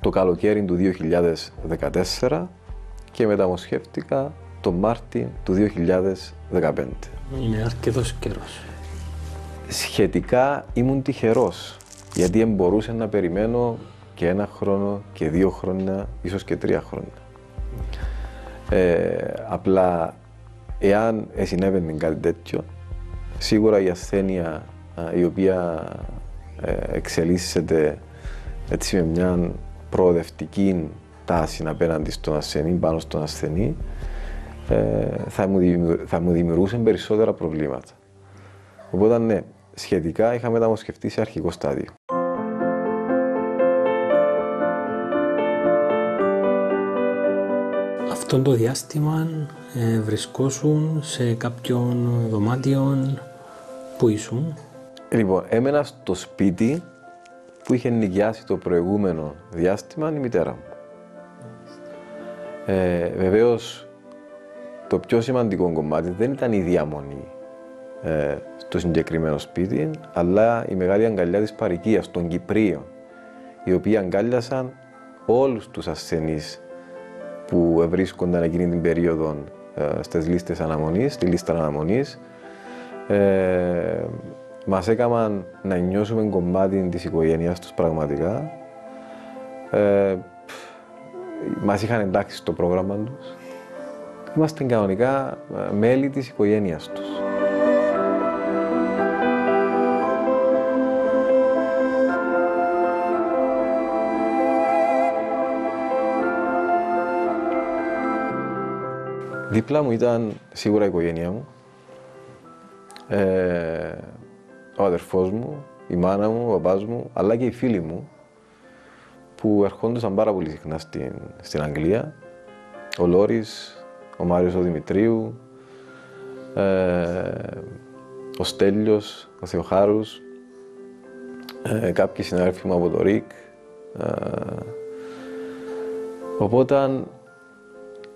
το καλοκαίρι του 2014 και μεταμοσχεύτηκα τον Μάρτιο του 2015. Είναι αρκετός καιρός. Σχετικά ήμουν τυχερός, γιατί μπορούσα να περιμένω και 1 χρόνο και 2 χρόνια, ίσως και 3 χρόνια. Απλά, εάν συνέβαινε κάτι τέτοιο, σίγουρα η ασθένεια η οποία εξελίσσεται έτσι με μια προοδευτική τάση απέναντι στον ασθενή, πάνω στον ασθενή, θα μου δημιουργούσαν περισσότερα προβλήματα. Οπότε ναι, σχετικά είχα μεταμοσχευτεί σε αρχικό στάδιο. Αυτό το διάστημα βρισκόσουν σε κάποιον δωμάτιο που ήσουν. Λοιπόν, έμενα στο σπίτι που είχε νοικιάσει το προηγούμενο διάστημα η μητέρα μου. Βεβαίως, το πιο σημαντικό κομμάτι δεν ήταν η διαμονή στο συγκεκριμένο σπίτι, αλλά η μεγάλη αγκαλιά της παροικίας των Κυπρίων, οι οποίοι αγκάλιασαν όλους τους ασθενείς που βρίσκονταν εκείνη την περίοδο στις λίστες αναμονής, στη λίστα αναμονής. Μας έκαναν να νιώσουμε κομμάτι της οικογένειάς τους πραγματικά. Μας είχαν εντάξει στο πρόγραμμα τους. Είμαστε κανονικά μέλη της οικογένειάς τους. Δίπλα μου ήταν σίγουρα η οικογένειά μου, ο αδερφός μου, η μάνα μου, ο παπάς μου, αλλά και οι φίλοι μου που ερχόντουσαν πάρα πολύ συχνά στην Αγγλία. Ο Λόρης, ο Μάριος ο Δημητρίου, ο Στέλιος, ο Θεοχάρους, κάποιοι συνάδελφοι μου από το ΡΙΚ. Οπότε,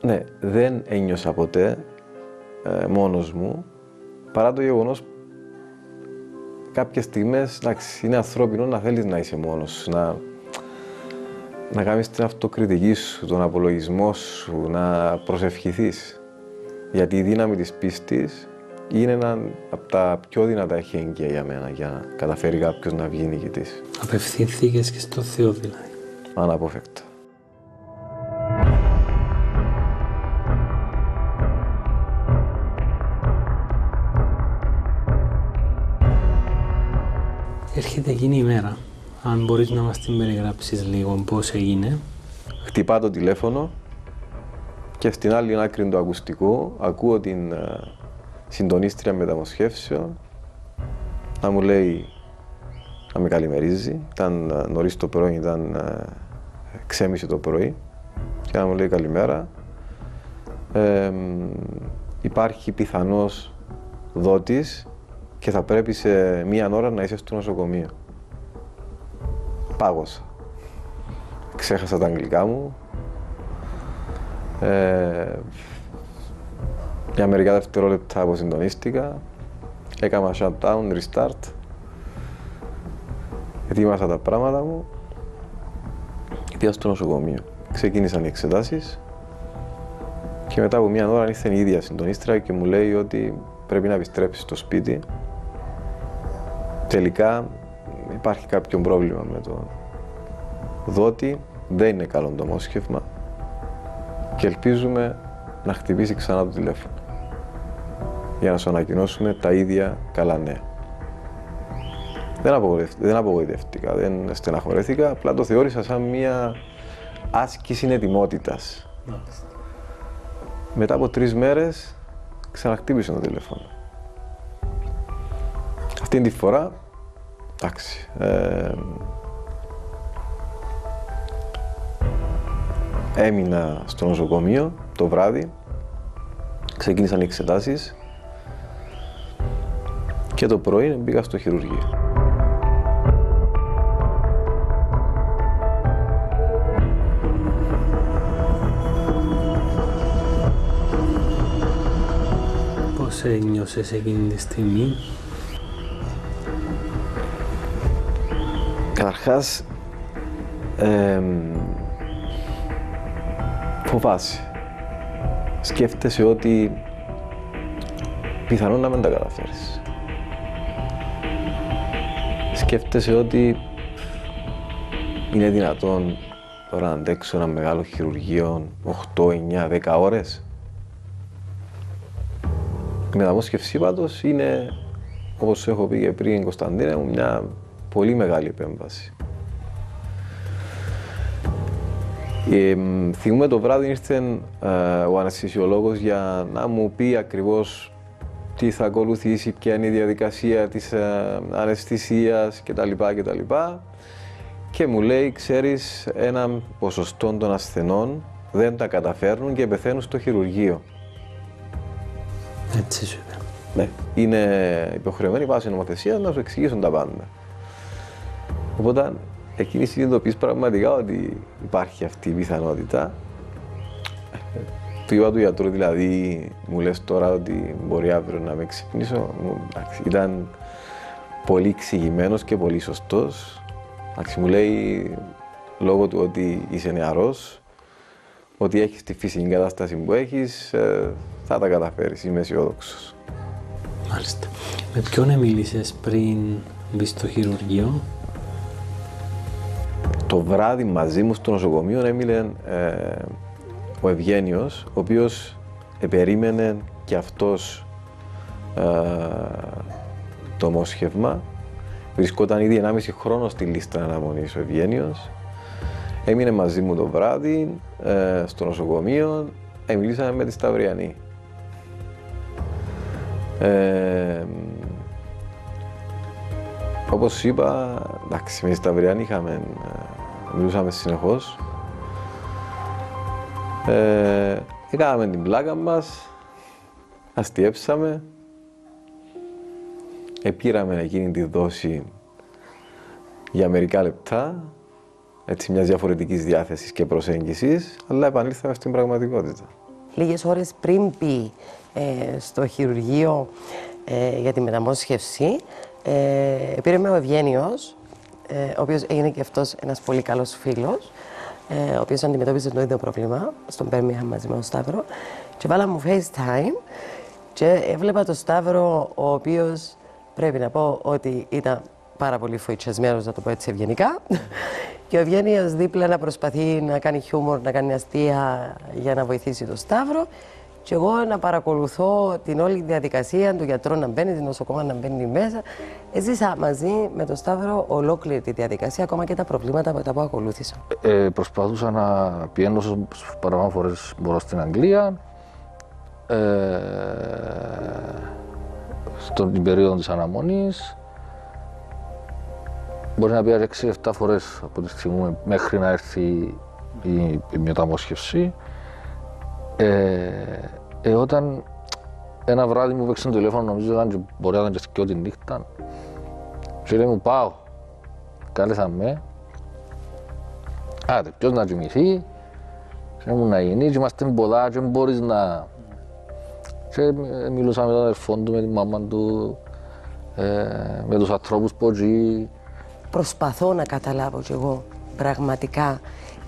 ναι, δεν ένιωσα ποτέ μόνος μου, παρά το γεγονός κάποιες στιγμές, εντάξει, είναι ανθρώπινο να θέλεις να είσαι μόνος, να κάνεις την αυτοκριτική σου, τον απολογισμό σου, να προσευχηθείς. Γιατί η δύναμη της πίστης είναι ένα από τα πιο δυνατά εχέγγυα για μένα, για να καταφέρει κάποιος να βγει νικητής. Απευθυνθήκες και στο Θεό δηλαδή. Αναπόφευκτα. Έρχεται εκείνη η μέρα. Αν μπορείς να μας την περιγράψεις λίγο, πώς έγινε. Χτυπά το τηλέφωνο και στην άλλη άκρη του ακουστικού ακούω την συντονίστρια μεταμοσχεύσεων να μου λέει, να με καλημερίζει. Ήταν νωρίς το πρωί, ήταν 6:30 το πρωί και να μου λέει καλημέρα. Υπάρχει πιθανός δότης και θα πρέπει σε μία ώρα να είσαι στο νοσοκομείο. Πάγωσα. Ξέχασα τα αγγλικά μου. Για μερικά δευτερόλεπτα αποσυντονίστηκα. Έκανα shutdown, restart. Ετοίμασα τα πράγματα μου. Πήγα στο νοσοκομείο. Ξεκίνησαν οι εξετάσεις. Και μετά από μία ώρα ήρθε η ίδια συντονίστρια και μου λέει ότι πρέπει να επιστρέψεις στο σπίτι. Τελικά υπάρχει κάποιο πρόβλημα με τον δότη. Δεν είναι καλό το μόσχευμα και ελπίζουμε να χτυπήσει ξανά το τηλέφωνο για να σου ανακοινώσουμε τα ίδια καλά νέα. Δεν απογοητεύτηκα, δεν στεναχωρέθηκα, απλά το θεώρησα σαν μία άσκηση ετοιμότητας. Μετά από 3 μέρες ξαναχτύπησε το τηλέφωνο. Αυτήν τη φορά, εντάξει, έμεινα στο νοσοκομείο το βράδυ, ξεκίνησαν οι εξετάσεις και το πρωί μπήκα στο χειρουργείο. Πώς ένιωσες εκείνη τη στιγμή? Καταρχάς, φοβάσαι. Σκέφτεσαι ότι πιθανόν να μην τα καταφέρεις. Σκέφτεσαι ότι είναι δυνατόν τώρα να αντέξω ένα μεγάλο χειρουργείο 8, 9, 10 ώρες. Η μεταμόσχευση πάντως είναι, όπως έχω πει και πριν, Κωνσταντίνε μου, μια πολύ μεγάλη επέμβαση. Θυμούμε το βράδυ ήρθε ο αναισθησιολόγος για να μου πει ακριβώς τι θα ακολουθήσει, ποια είναι η διαδικασία της αναισθησίας κτλ. Και μου λέει, ξέρεις, ένα ποσοστό των ασθενών δεν τα καταφέρνουν και πεθαίνουν στο χειρουργείο. Έτσι σου είπε. Ναι. Είναι υποχρεωμένοι βάσει νομοθεσίας να σου εξηγήσουν τα πάντα. Οπότε εκείνη συνειδητοποιείς πραγματικά ότι υπάρχει αυτή η πιθανότητα. Του είπα του γιατρού, δηλαδή, μου λες τώρα ότι μπορεί αύριο να με ξυπνήσω. Ήταν πολύ εξηγημένος και πολύ σωστός. Μου λέει, λόγω του ότι είσαι νεαρός, ότι έχεις τη φυσική κατάσταση που έχεις, θα τα καταφέρεις, είμαι αισιόδοξος. Μάλιστα. Με ποιον μίλησες πριν μπεις στο χειρουργείο? Το βράδυ μαζί μου στο νοσοκομείο έμεινε ο Ευγένιος, ο οποίος επερίμενε και αυτός το μόσχευμα. Βρισκόταν ήδη 1,5 χρόνο στη λίστα αναμονής ο Ευγένιος. Έμεινε μαζί μου το βράδυ στο νοσοκομείο, μιλήσαμε με τη Σταυριανή. Όπως είπα, εντάξει, με τη Σταυριανή μιλούσαμε συνεχώς. Έκαναμε την πλάκα μας, αστιέψαμε, επήραμε εκείνη τη δόση για μερικά λεπτά, έτσι μιας διαφορετικής διάθεσης και προσέγγισης, αλλά επανήλθαμε στην πραγματικότητα. Λίγες ώρες πριν πει στο χειρουργείο για τη μεταμόσχευση, πήραμε ο Ευγένιος, ο οποίος έγινε και αυτός ένας πολύ καλός φίλος, ο οποίος αντιμετώπιζε το ίδιο πρόβλημα, στον Μπέρμιγχαμ μαζί με τον Σταύρο, και βάλαμε FaceTime και έβλεπα τον Σταύρο, ο οποίος πρέπει να πω ότι ήταν πάρα πολύ φοητσιασμένος, να το πω έτσι ευγενικά, και ο Ευγένιος δίπλα να προσπαθεί να κάνει χιούμορ, να κάνει αστεία για να βοηθήσει τον Σταύρο, και εγώ να παρακολουθώ την όλη διαδικασία, του γιατρό να μπαίνει, την νοσοκόμα να μπαίνει μέσα. Έζησα μαζί με τον Σταύρο ολόκληρη τη διαδικασία, ακόμα και τα προβλήματα που ακολούθησα. Προσπαθούσα να πηγαίνω όσες παραπάνω φορές μπορώ στην Αγγλία. Στην περίοδο της αναμονής. Μπορεί να πήγα 6-7 φορές από ό,τι θυμούμε μέχρι να έρθει η μεταμόσχευση. Όταν ένα βράδυ μου παίξε το τηλέφωνο, νομίζω ότι μπορεί να ήταν και ό,τι νύχτα, και λέει μου πάω, κάλεσα με, άντε ποιος να κοιμηθεί, και μου να γίνει, και είμαστε πολλά και μπορείς να... Και μιλούσαμε με τον αδερφό του, με τη μάμα του, με τους ανθρώπους που εκεί. Προσπαθώ να καταλάβω κι εγώ πραγματικά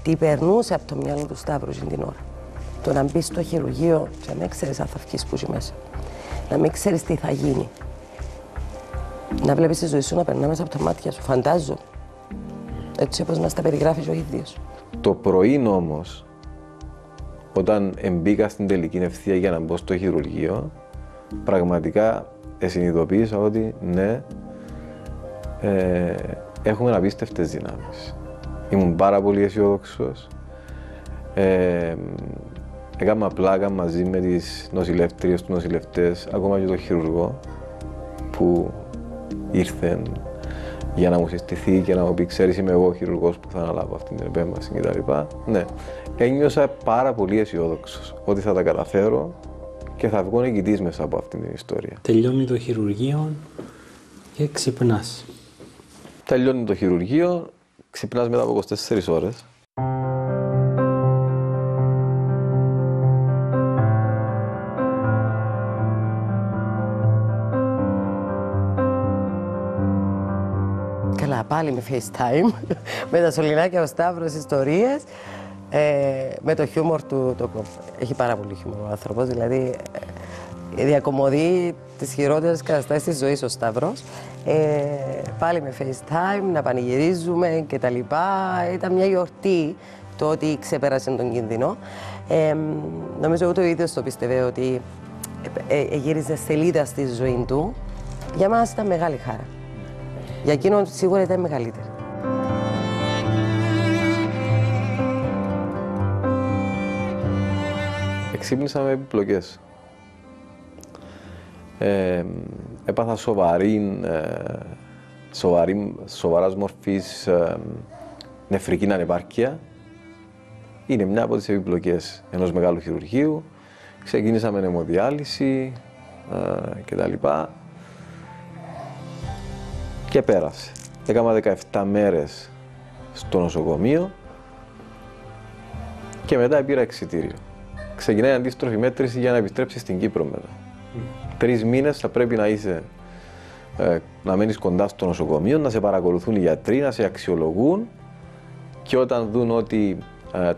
τι περνούσε από το μυαλό του Σταύρου την ώρα. Το να μπει στο χειρουργείο και να μην ξέρεις αν θα βγεις που είσαι μέσα. Να μην ξέρεις τι θα γίνει. Να βλέπεις τη ζωή σου να περνά μέσα από τα μάτια σου. Φαντάζομαι. Έτσι όπως μας τα περιγράφει ο ίδιος. Το πρωί όμως, όταν μπήκα στην τελική ευθεία για να μπω στο χειρουργείο, πραγματικά συνειδητοποίησα ότι ναι, έχουμε απίστευτες δυνάμεις. Ήμουν πάρα πολύ αισιόδοξος. Έκανα πλάκα μαζί με τις νοσηλεύτριες, τους νοσηλευτές, ακόμα και τον χειρουργό που ήρθε για να μου συστηθεί και να μου πει «Ξέρεις, είμαι εγώ ο χειρουργός που θα αναλάβω αυτή την επέμβαση» κτλ. Ναι, ένιωσα πάρα πολύ αισιόδοξος ότι θα τα καταφέρω και θα βγω νικητής μέσα από αυτή την ιστορία. Τελειώνει το χειρουργείο και ξυπνάς. Τελειώνει το χειρουργείο, ξυπνάς μετά από 24 ώρες. Πάλι με FaceTime, με τα σωληνάκια ο Σταύρος, ιστορίες, με το χιούμορ του, έχει πάρα πολύ χιούμορ ο άνθρωπος, δηλαδή διακομωδεί τις χειρότερες καταστάσεις της ζωής ο Σταύρος. Πάλι με FaceTime, να πανηγυρίζουμε και τα λοιπά, ήταν μια γιορτή το ότι ξεπέρασε τον κίνδυνο. Νομίζω ούτε ο ίδιος το πίστευε ότι γύριζε σελίδα στη ζωή του. Για μας ήταν μεγάλη χάρα. Για εκείνον σίγουρα ήταν μεγαλύτερη. Εξύπνησα με επιπλοκές. Έπαθα σοβαράς μορφής νεφρική ανεπάρκεια. Είναι μια από τις επιπλοκές ενός μεγάλου χειρουργείου. Ξεκίνησα με αιμοδιάλυση κτλ. Και πέρασε. Έκανα 17 μέρες στο νοσοκομείο και μετά πήρα εξιτήριο. Ξεκινάει αντίστροφη μέτρηση για να επιστρέψεις στην Κύπρο μετά. 3 μήνες θα πρέπει να είσαι, να μένεις κοντά στο νοσοκομείο, να σε παρακολουθούν οι γιατροί, να σε αξιολογούν και όταν δουν ότι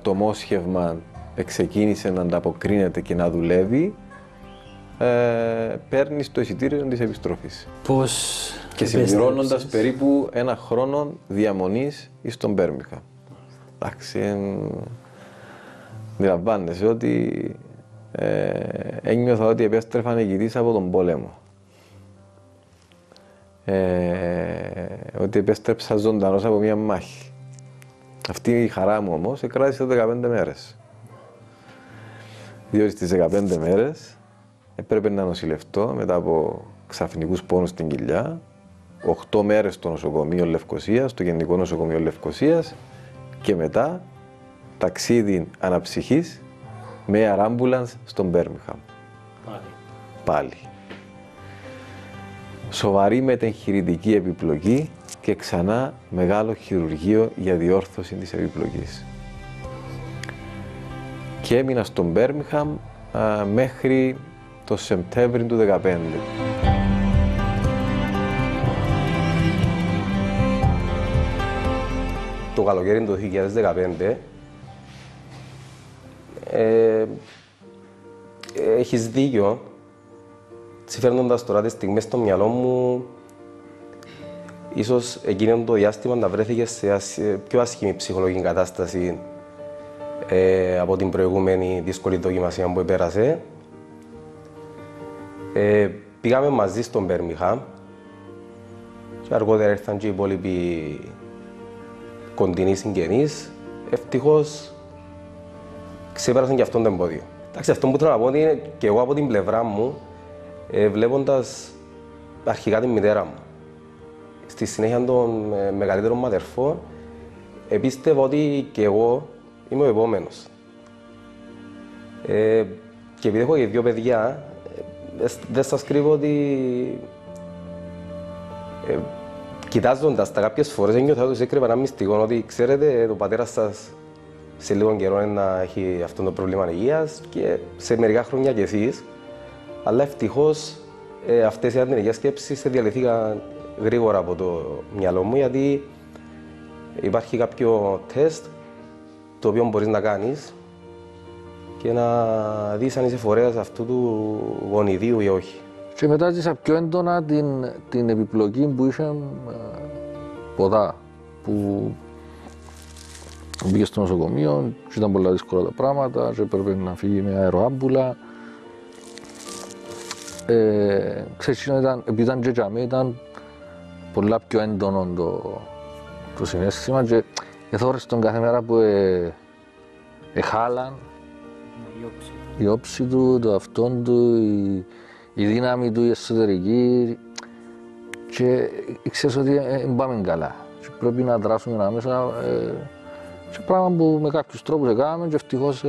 το μόσχευμα ξεκίνησε να ανταποκρίνεται και να δουλεύει, παίρνεις το εισιτήριο της επιστροφής. Πώς και συμπληρώνοντας περίπου 1 χρόνο διαμονής στον Μπέρμιγχαμ. Εντάξει, αντιλαμβάνεσαι ότι ένιωθα ότι επέστρεφα νικητής από τον πόλεμο. Ότι επέστρεψα ζωντανός από μια μάχη. Αυτή η χαρά μου όμως κράτησε 15 μέρες. Διότι στις 15 μέρες έπρεπε να νοσηλευτώ μετά από ξαφνικούς πόνους στην κοιλιά, 8 μέρες στο νοσοκομείο Λευκωσίας, στο Γενικό Νοσοκομείο Λευκωσίας και μετά ταξίδι αναψυχής με air ambulance στον Μπέρμιγχαμ. Πάλι. Σοβαρή μετεγχειρητική επιπλοκή και ξανά μεγάλο χειρουργείο για διόρθωση της επιπλοκής. Και έμεινα στον Μπέρμιγχαμ μέχρι το Σεπτέμβρη του 2015. Το καλοκαίρι του 2015 έχεις δίκιο, συμφέρνοντας τώρα τις στιγμές στο μυαλό μου, ίσως εκείνο το διάστημα να βρέθηκε σε πιο άσχημη ψυχολογική κατάσταση από την προηγούμενη δύσκολη δοκιμασία που επέρασε. Πήγαμε μαζί στον Μπέρμιγχαμ και αργότερα ήρθαν και οι υπόλοιποι κοντινοί συγγενείς. Ευτυχώς ξεπέρασαν και αυτόν το εμπόδιο. Εντάξει, αυτό που θέλω να πω είναι και εγώ από την πλευρά μου, βλέποντας αρχικά τη μητέρα μου, στη συνέχεια των μεγαλύτερων μου αδερφών, επίστευα ότι και εγώ είμαι ο επόμενος. Και επειδή έχω και 2 παιδιά, δεν σας κρύβω ότι κοιτάζοντας τα κάποιες φορές ένιωθα ότι τους έκρυβα ένα μυστικό, ότι ξέρετε, το πατέρα σας σε λίγο καιρό να έχει αυτό το πρόβλημα υγείας και σε μερικά χρόνια κι εσείς, αλλά ευτυχώς αυτές οι αρνητικές σκέψεις διαλυθήκαν γρήγορα από το μυαλό μου, γιατί υπάρχει κάποιο τεστ το οποίο μπορείς να κάνεις και να δεις αν είσαι φορέας αυτού του γονιδίου ή όχι. Και μετά ζήσα πιο έντονα την επιπλοκή που είχε ποδά, που πήγε στο νοσοκομείο και ήταν πολλά δύσκολα τα πράγματα και έπρεπε να φύγει με αεροάμπουλα. Επειδή ήταν και τζαμί, ήταν πολλά πιο έντονο το συναίσθημα και εθώρες τον κάθε μέρα που εχάλαν η όψη του, το αυτόν του, η δύναμη του, η εσωτερική και ξέρεις ότι δεν πάμε καλά και πρέπει να δράσουμε άμεσα σε πράγμα που με κάποιους τρόπους έκαναμε και ευτυχώς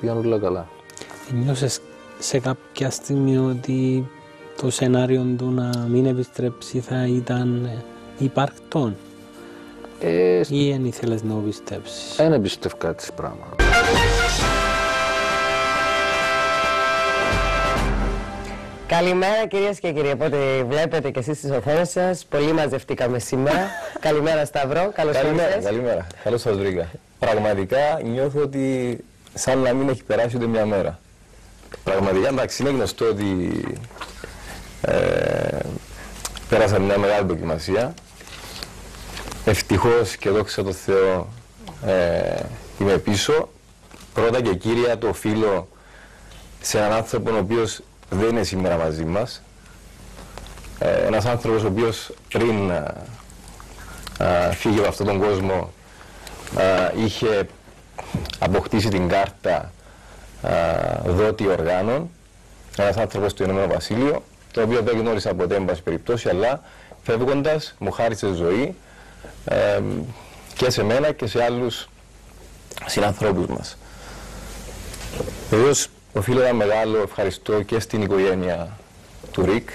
πήγαν όλα καλά. Νιώσες σε κάποια στιγμή ότι το σενάριο του να μην επιστρέψει θα ήταν υπαρκτόν ή δεν ήθελες να πιστέψεις? Δεν εμπιστεύκα τις πράγματα. Καλημέρα κυρίες και κύριοι, οπότε βλέπετε και εσείς τις οθόνες σας, πολύ μαζευτήκαμε σήμερα. Καλημέρα Σταυρό, καλώς ήρθες. Καλημέρα, καλώς σας βρήκα. Πραγματικά νιώθω ότι σαν να μην έχει περάσει ούτε μια μέρα. Πραγματικά, εντάξει, είναι γνωστό ότι πέρασα μια μεγάλη δοκιμασία. Ευτυχώς και δόξα τω Θεώ είμαι πίσω. Πρώτα και κύρια το οφείλω σε έναν άνθρωπο ο οποίος δεν είναι σήμερα μαζί μας. ένας άνθρωπος ο οποίος πριν φύγει από αυτόν τον κόσμο είχε αποκτήσει την κάρτα δότη οργάνων, ένας άνθρωπος του Ηνωμένου Βασίλειου, το οποίο δεν γνώρισα ποτέ εν πάση περιπτώσει, αλλά φεύγοντας μου χάρισε ζωή και σε μένα και σε άλλους συνανθρώπους μας. Βεβαίως οφείλω ένα μεγάλο ευχαριστώ και στην οικογένεια του Ρικ,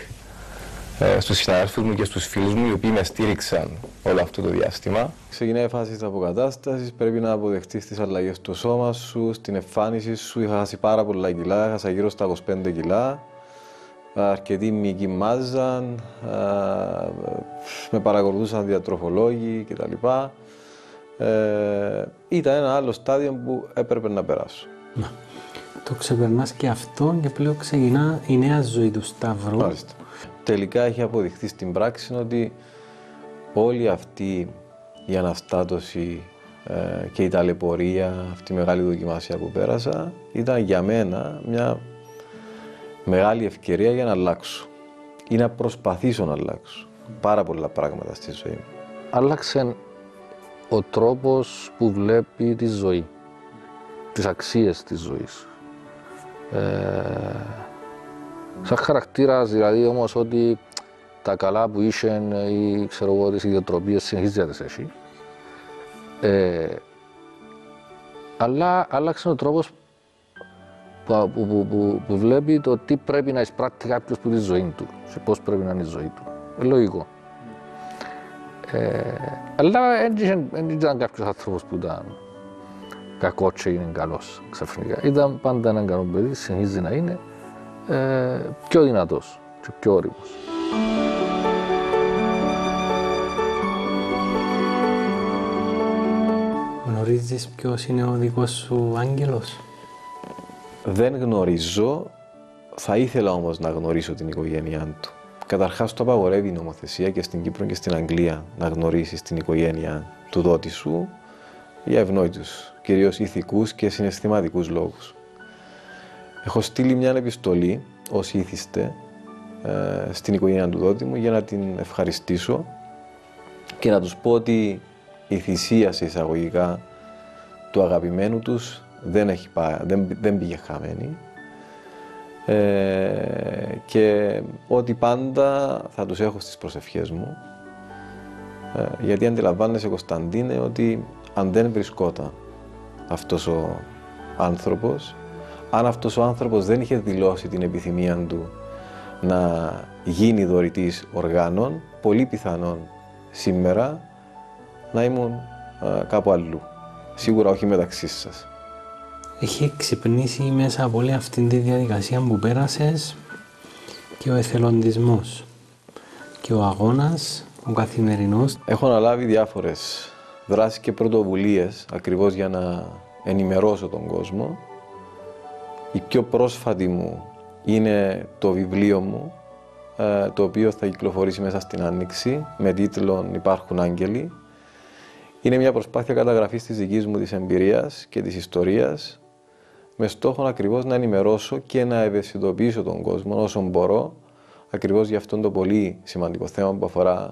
στους συναδέλφους μου και στους φίλους μου, οι οποίοι με στήριξαν όλο αυτό το διάστημα. Ξεκινάει η φάση της αποκατάστασης, πρέπει να αποδεχτείς τις αλλαγές στο σώμα σου, στην εμφάνιση σου. Είχα χάσει πάρα πολλά κιλά, έχασα γύρω στα 25 κιλά, αρκετοί μυϊκοί μάζαν, με παρακολουθούσαν διατροφολόγοι κτλ. Ήταν ένα άλλο στάδιο που έπρεπε να περάσω. Να. Το ξεπερνάς και αυτό και πλέον ξεκινά η νέα ζωή του Σταύρου. Μάλιστα. Τελικά έχει αποδειχθεί στην πράξη ότι όλη αυτή η αναστάτωση και η ταλαιπωρία, αυτή η μεγάλη δοκιμασία που πέρασα, ήταν για μένα μια μεγάλη ευκαιρία για να αλλάξω ή να προσπαθήσω να αλλάξω πάρα πολλά πράγματα στη ζωή μου. Άλλαξε ο τρόπος που βλέπει τη ζωή, τις αξίες της ζωής. Σαν χαρακτήρας, δηλαδή όμως ότι τα καλά που είσαι ή ξέρω εγώ τις ιδιοτροπίες συνεχίζει να τις έχει. Αλλά άλλαξε ο τρόπος που βλέπει το τι πρέπει να εισπράττει κάποιος που τη ζωή του και πώς πρέπει να είναι η ζωή του. Λογικό. Αλλά δεν ήταν κάποιος άνθρωπος που ήταν κακός και είναι καλός ξαφνικά. Ήταν πάντα έναν καλό παιδί, συνεχίζει να είναι πιο δυνατός και πιο όριμος. Γνωρίζεις ποιος είναι ο δικός σου άγγελος? Δεν γνωρίζω, θα ήθελα όμως να γνωρίσω την οικογένειά του. Καταρχάς το απαγορεύει η νομοθεσία και στην Κύπρο και στην Αγγλία να γνωρίσεις την οικογένεια του δότη σου για ευνόητους, κυρίως ηθικούς και συναισθηματικούς λόγους. Έχω στείλει μια επιστολή, όσοι ήθιστε, στην οικογένεια του δότη μου για να την ευχαριστήσω και να τους πω ότι η θυσία σε εισαγωγικά του αγαπημένου τους δεν πήγε χαμένη και ότι πάντα θα τους έχω στις προσευχές μου, γιατί αντιλαμβάνεσαι, Κωνσταντίνε, ότι αν δεν βρισκόταν αυτός ο άνθρωπος, αν αυτός ο άνθρωπος δεν είχε δηλώσει την επιθυμία του να γίνει δωρητής οργάνων, πολύ πιθανόν σήμερα να ήμουν κάπου αλλού, σίγουρα όχι μεταξύ σας. Έχει ξυπνήσει μέσα από όλη αυτή τη διαδικασία που πέρασες και ο εθελοντισμός και ο αγώνας, ο καθημερινός. Έχω αναλάβει διάφορες δράσεις και πρωτοβουλίες ακριβώς για να ενημερώσω τον κόσμο. Η πιο πρόσφατη μου είναι το βιβλίο μου, το οποίο θα κυκλοφορήσει μέσα στην Άνοιξη με τίτλο «Υπάρχουν άγγελοι». Είναι μια προσπάθεια καταγραφής της δικής μου της εμπειρίας και της ιστορίας, με στόχο ακριβώς να ενημερώσω και να ευαισθητοποιήσω τον κόσμο όσο μπορώ ακριβώς για αυτόν το πολύ σημαντικό θέμα που αφορά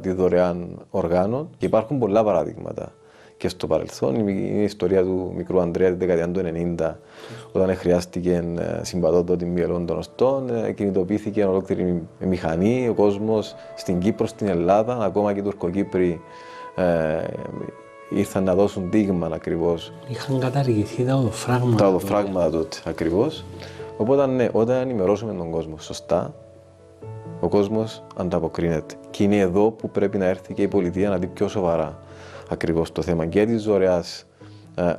τη δωρεάν οργάνων. Και υπάρχουν πολλά παραδείγματα και στο παρελθόν. Είναι η ιστορία του μικρού Ανδρέα τη δεκαετία του 1990, όταν χρειάστηκε συμπατότατη μυελών των οστών, κινητοποιήθηκε ολόκληρη μηχανή, ο κόσμος στην Κύπρο, στην Ελλάδα, ακόμα και οι Τουρκοκύπροι ήρθαν να δώσουν δείγμα ακριβώς. Είχαν καταργηθεί τα οδοφράγματα. Τα οδοφράγματα τότε ακριβώς. Οπότε ναι, όταν ενημερώσουμε τον κόσμο σωστά, ο κόσμος ανταποκρίνεται. Και είναι εδώ που πρέπει να έρθει και η πολιτεία να δει πιο σοβαρά ακριβώς το θέμα και της δωρεάς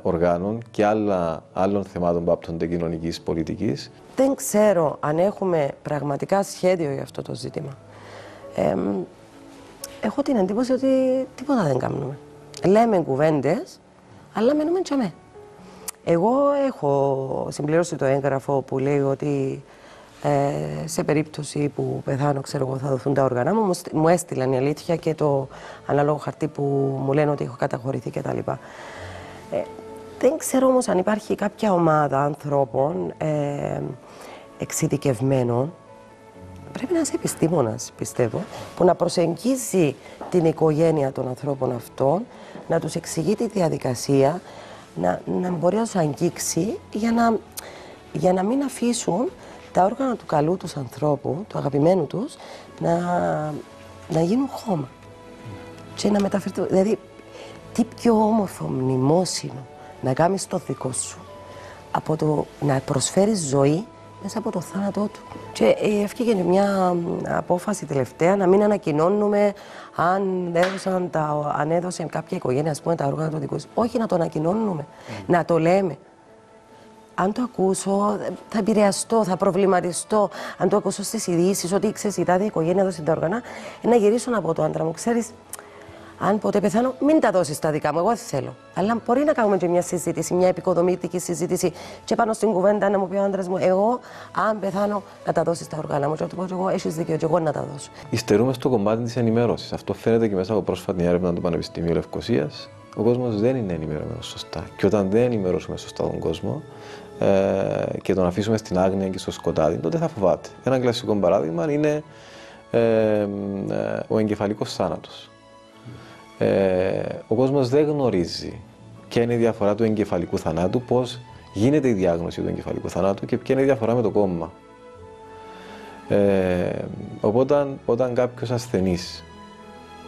οργάνων και άλλων θεμάτων που άπτονται κοινωνικής πολιτικής. Δεν ξέρω αν έχουμε πραγματικά σχέδιο για αυτό το ζήτημα. Έχω την εντύπωση ότι τίποτα δεν κάνουμε. Λέμε κουβέντες, αλλά μένουμε τσαμέ. Εγώ έχω συμπληρώσει το έγγραφο που λέει ότι σε περίπτωση που πεθάνω, ξέρω εγώ, θα δοθούν τα όργανα μου. Μου έστειλαν η αλήθεια και το ανάλογο χαρτί που μου λένε ότι έχω καταχωρηθεί κτλ. Δεν ξέρω όμως αν υπάρχει κάποια ομάδα ανθρώπων εξειδικευμένων Πρέπει να είσαι επιστήμονας, πιστεύω, που να προσεγγίζει την οικογένεια των ανθρώπων αυτών, να τους εξηγεί τη διαδικασία, να μπορεί να τους αγγίξει για να μην αφήσουν τα όργανα του καλού τους ανθρώπου, του αγαπημένου τους, να γίνουν χώμα. Και να μεταφερθούν. Δηλαδή, τι πιο όμορφο μνημόσυνο να κάνεις το δικό σου, από το να προσφέρεις ζωή μέσα από το θάνατό του. Και έφυγε μια απόφαση τελευταία να μην ανακοινώνουμε αν έδωσε κάποια οικογένεια, ας πούμε, τα όργανα του δικού σου. Όχι, να το ανακοινώνουμε, να το λέμε. Αν το ακούσω, θα επηρεαστώ, θα προβληματιστώ. Αν το ακούσω στις ειδήσεις ότι ξέρεις, η τάδε οικογένεια έδωσε τα όργανα, να γυρίσω να πω το άντρα μου, ξέρεις, αν ποτέ πεθάνω, μην τα δώσεις τα δικά μου. Εγώ δεν θέλω. Αλλά μπορεί να κάνουμε και μια συζήτηση, μια επικοδομητική συζήτηση. Και πάνω στην κουβέντα να μου πει ο άντρας μου, εγώ, αν πεθάνω, να τα δώσεις τα όργανα μου. Και του πω, εγώ, έχεις δίκιο, και εγώ να τα δώσω. Υστερούμε στο κομμάτι της ενημέρωσης. Αυτό φαίνεται και μέσα από πρόσφατη έρευνα του Πανεπιστημίου Λευκωσίας. Ο κόσμος δεν είναι ενημερωμένος σωστά. Και όταν δεν ενημερώσουμε σωστά τον κόσμο και τον αφήσουμε στην άγνοια και στο σκοτάδι, τότε θα φοβάται. Ένα κλασικό παράδειγμα είναι ο εγκεφαλικός θάνατος. Ο κόσμος δεν γνωρίζει ποια είναι η διαφορά του εγκεφαλικού θανάτου, πώς γίνεται η διάγνωση του εγκεφαλικού θανάτου και ποια είναι η διαφορά με το κόμμα. Οπότε, όταν κάποιος ασθενής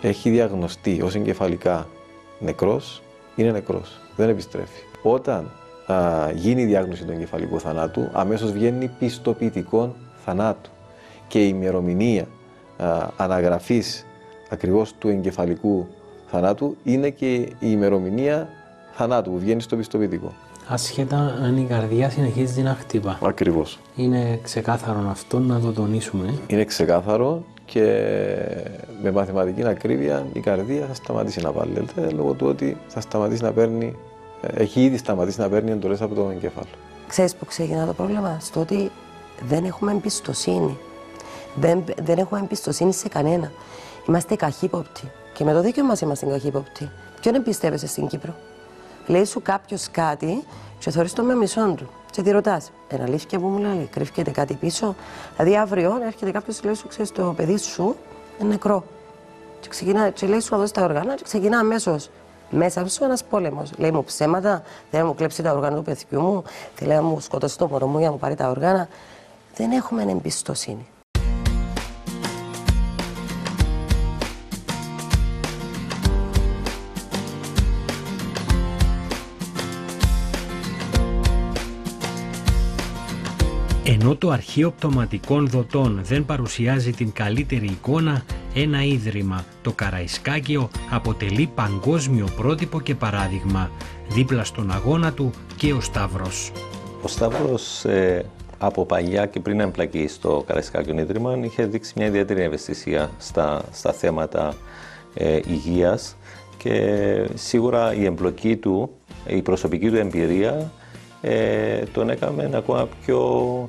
έχει διαγνωστεί ως εγκεφαλικά νεκρός, είναι νεκρός, δεν επιστρέφει. Όταν γίνει η διάγνωση του εγκεφαλικού θανάτου, αμέσως βγαίνει πιστοποιητικό θανάτου και η ημερομηνία αναγραφής ακριβώς του εγκεφαλικού θανάτου είναι και η ημερομηνία θανάτου που βγαίνει στο πιστοποιητικό. Ασχέτα αν η καρδιά συνεχίζει να χτύπα. Ακριβώς. Είναι ξεκάθαρο αυτό, να το τονίσουμε. Είναι ξεκάθαρο και με μαθηματική ακρίβεια η καρδία θα σταματήσει να παλέται λόγω του ότι θα σταματήσει να παίρνει, έχει ήδη σταματήσει να παίρνει εντολές από τον εγκέφαλο. Ξέρεις που ξεκινά το πρόβλημα? Στο ότι δεν έχουμε εμπιστοσύνη. Δεν έχουμε εμπιστοσύνη σε κανένα. Είμαστε καχύποπτοι. Και με το δίκαιο μας είμαστε καχύποπτοι. Ποιον εμπιστεύεσαι στην Κύπρο? Λέει σου κάποιος κάτι και θεωρείς το με μισόν του. Και τη ρωτάς, εν αλήθεια που μου λέει, κρύφκεται κάτι πίσω? Δηλαδή αύριο έρχεται κάποιος και λέει σου, ξέρεις, το παιδί σου είναι νεκρό. Και, και λέει σου να δώσει τα όργανα και ξεκινά αμέσως. Μέσα σου ένας πόλεμος. Λέει μου ψέματα, θέλει να μου κλέψει τα όργανα του παιδιού μου, θέλει να μου σκοτώσει το μωρό μου για να μου πάρει τα όργανα. Δεν έχουμε εμπιστοσύνη. Ενώ το αρχείο πτωματικών δοτών δεν παρουσιάζει την καλύτερη εικόνα, ένα ίδρυμα, το Καραϊσκάκειο, αποτελεί παγκόσμιο πρότυπο και παράδειγμα. Δίπλα στον αγώνα του και ο Σταύρος. Ο Σταύρος από παλιά και πριν εμπλακεί στο Καραϊσκάκειο Ίδρυμα είχε δείξει μια ιδιαίτερη ευαισθησία στα θέματα υγείας και σίγουρα η εμπλοκή του, η προσωπική του εμπειρία τον έκαμε ακόμα πιο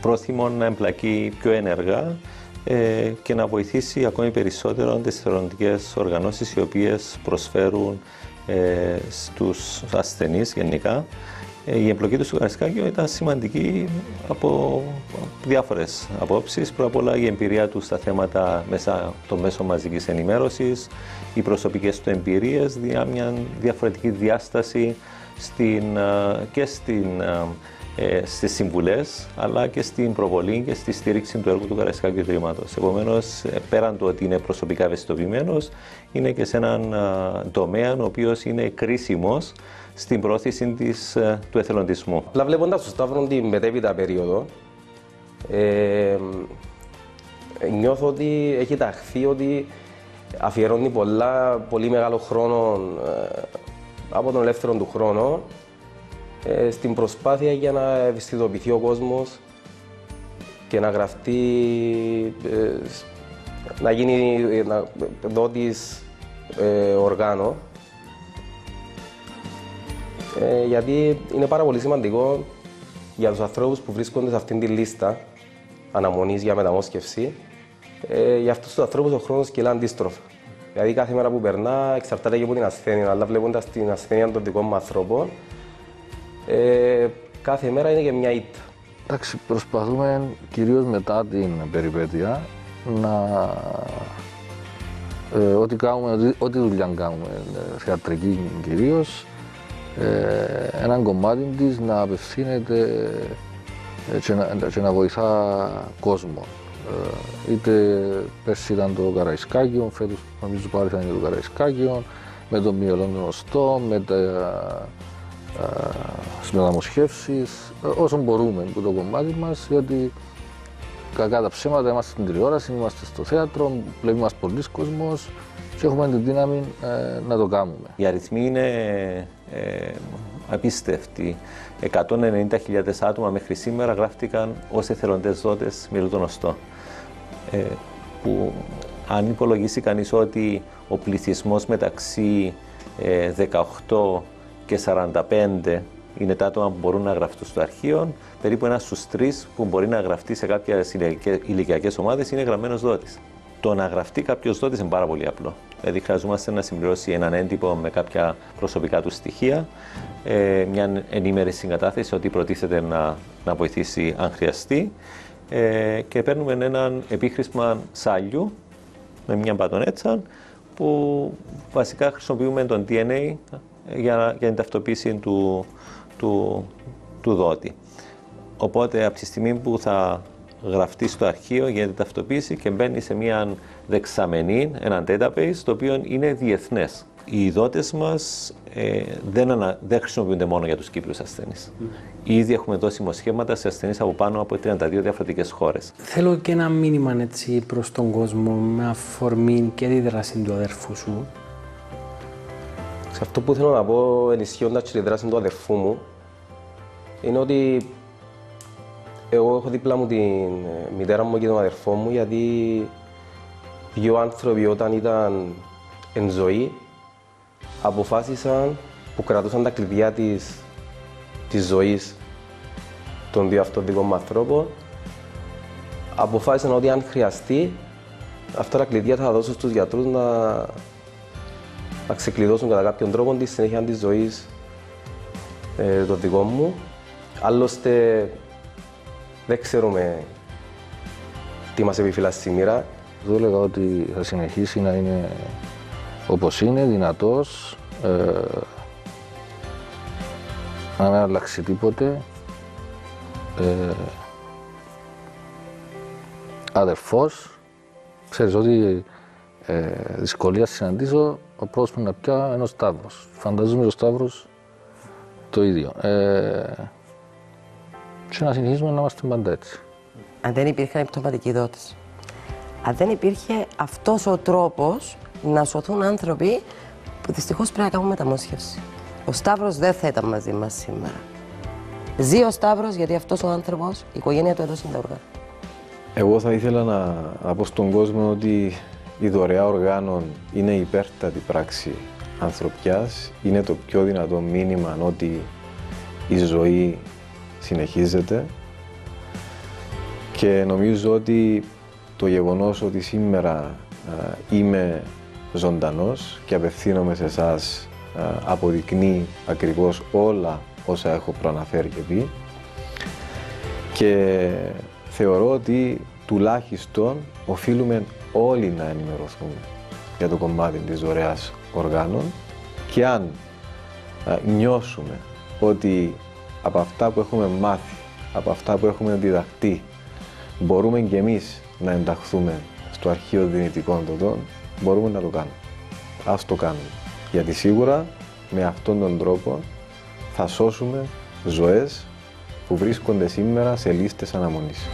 πρόθυμο να εμπλακεί πιο ενεργά και να βοηθήσει ακόμη περισσότερο τις θελοντικές οργανώσεις οι οποίες προσφέρουν στους ασθενείς γενικά. Η εμπλοκή του στο Καραϊσκάκειο ήταν σημαντική από διάφορες απόψεις. Πρώτα απ' όλα η εμπειρία του στα θέματα των μέσων μαζικής ενημέρωσης, οι προσωπικές του εμπειρίες, μια διαφορετική διάσταση στις συμβουλές, αλλά και στην προβολή και στη στήριξη του έργου του Καραϊσκάκειο Ιδρύματος. Επομένως, πέραν του ότι είναι προσωπικά ευαισθητοποιημένος, είναι και σε έναν τομέα ο οποίος είναι κρίσιμος στην πρόθεση του εθελοντισμού. Αλλά βλέποντας τον Σταύρο την μετέπειτα περίοδο, νιώθω ότι έχει ταχθεί ότι αφιερώνει πολύ μεγάλο χρόνο από τον ελεύθερο του χρόνο στην προσπάθεια για να ευαισθητοποιηθεί ο κόσμος και να γραφτεί, να γίνει δότης οργάνο. Γιατί είναι πάρα πολύ σημαντικό για τους ανθρώπους που βρίσκονται σε αυτήν τη λίστα αναμονής για μεταμόσχευση, για αυτούς τους ανθρώπους ο χρόνος κυλά αντίστροφα. Δηλαδή κάθε μέρα που περνά εξαρτάται και από την ασθένεια, αλλά βλέποντας την ασθένεια των δικών μου ανθρώπων, κάθε μέρα είναι και μια ήττα. Εντάξει, προσπαθούμε κυρίως μετά την περιπέτεια να... ό,τι κάνουμε, ό,τι δουλειά κάνουμε, θεατρική κυρίως, έναν κομμάτι της να απευθύνεται και να βοηθά κόσμο. Είτε πέρσι ήταν το Καραϊσκάκειο, φέτος νομίζω πάλι θα είναι το Καραϊσκάκειο, με τον μυελόν των οστών, με τα μεταμοσχεύσεις, όσο μπορούμε από το κομμάτι μας, διότι κακά τα ψέματα, είμαστε στην τηλεόραση, είμαστε στο θέατρο, βλέπει μας πολλής κόσμος και έχουμε την δύναμη να το κάνουμε. Οι αριθμοί είναι απίστευτοι. 190.000 άτομα μέχρι σήμερα γράφτηκαν ως εθελοντές δότες μυελοτονοστών. Που αν υπολογίσει κανείς ότι ο πληθυσμός μεταξύ 18 και 45 είναι τα άτομα που μπορούν να γραφτούν στο αρχείο, περίπου 1 στους 3 που μπορεί να γραφτεί σε κάποιες ηλικιακές ομάδες είναι γραμμένος δότης. Το να γραφτεί κάποιος δότης είναι πάρα πολύ απλό. Δηλαδή χρειαζόμαστε να συμπληρώσει έναν έντυπο με κάποια προσωπικά του στοιχεία, μια ενήμερη συγκατάθεση ότι προτίθεται να βοηθήσει αν χρειαστεί και παίρνουμε έναν επίχρησμα σάλιου με μια μπατονέτσα που βασικά χρησιμοποιούμε τον DNA για την ταυτοποίηση του δότη. Οπότε από τη στιγμή που θα γραφτεί στο αρχείο για την ταυτοποίηση και μπαίνει σε μια δεξαμενή, ένα database, το οποίο είναι διεθνές. Οι δότες μας δεν χρησιμοποιούνται μόνο για τους Κύπριους ασθενείς. Ήδη έχουμε δώσει μοσχεύματα σε ασθενείς από πάνω από 32 διαφορετικές χώρες. Θέλω και ένα μήνυμα έτσι προς τον κόσμο με αφορμή και τη δράση του αδερφού σου. Σε αυτό που θέλω να πω ενισχύοντας τη δράση του αδερφού μου είναι ότι εγώ έχω δίπλα μου την μητέρα μου και τον αδερφό μου, γιατί δύο άνθρωποι όταν ήταν εν ζωή αποφάσισαν που κρατούσαν τα κλειδιά της ζωής των δύο αυτών δικών μου ανθρώπων, αποφάσισαν ότι αν χρειαστεί αυτά τα κλειδιά θα δώσουν στους γιατρούς να ξεκλειδώσουν κατά κάποιον τρόπο τη συνέχεια της ζωής των δικών μου. Άλλωστε δεν ξέρουμε τι μας επιφυλάσσει η μοίρα. Εδώ έλεγα ότι θα συνεχίσει να είναι όπως είναι, δυνατός, να μην αλλάξει τίποτε, αδερφός. Ξέρεις ότι δυσκολία συναντήσω, ο πρώτος μου να πια είναι ο Σταύρος. Φανταζόμαι ο Σταύρος το ίδιο. Και να συνεχίσουμε να είμαστε πάντα έτσι. Αν δεν υπήρχαν οι πτωματικοί δότες, αν δεν υπήρχε αυτός ο τρόπος να σωθούν άνθρωποι που δυστυχώς πρέπει να κάνουν μεταμόσχευση, ο Σταύρος δεν θα ήταν μαζί μας σήμερα. Ζει ο Σταύρος γιατί αυτός ο άνθρωπος, η οικογένεια του έδωσε τα οργάνα. Εγώ θα ήθελα να πω στον κόσμο ότι η δωρεά οργάνων είναι υπέρτατη πράξη ανθρωπιάς. Είναι το πιο δυνατό μήνυμα ότι η ζωή συνεχίζεται και νομίζω ότι το γεγονός ότι σήμερα είμαι ζωντανός και απευθύνομαι σε εσάς αποδεικνύει ακριβώς όλα όσα έχω προαναφέρει και πει, και θεωρώ ότι τουλάχιστον οφείλουμε όλοι να ενημερωθούμε για το κομμάτι της δωρεάς οργάνων, και αν νιώσουμε ότι από αυτά που έχουμε μάθει, από αυτά που έχουμε διδαχτεί, μπορούμε και εμείς να ενταχθούμε στο αρχείο δυνητικών δοτών, μπορούμε να το κάνουμε. Ας το κάνουμε. Γιατί σίγουρα με αυτόν τον τρόπο θα σώσουμε ζωές που βρίσκονται σήμερα σε λίστες αναμονής.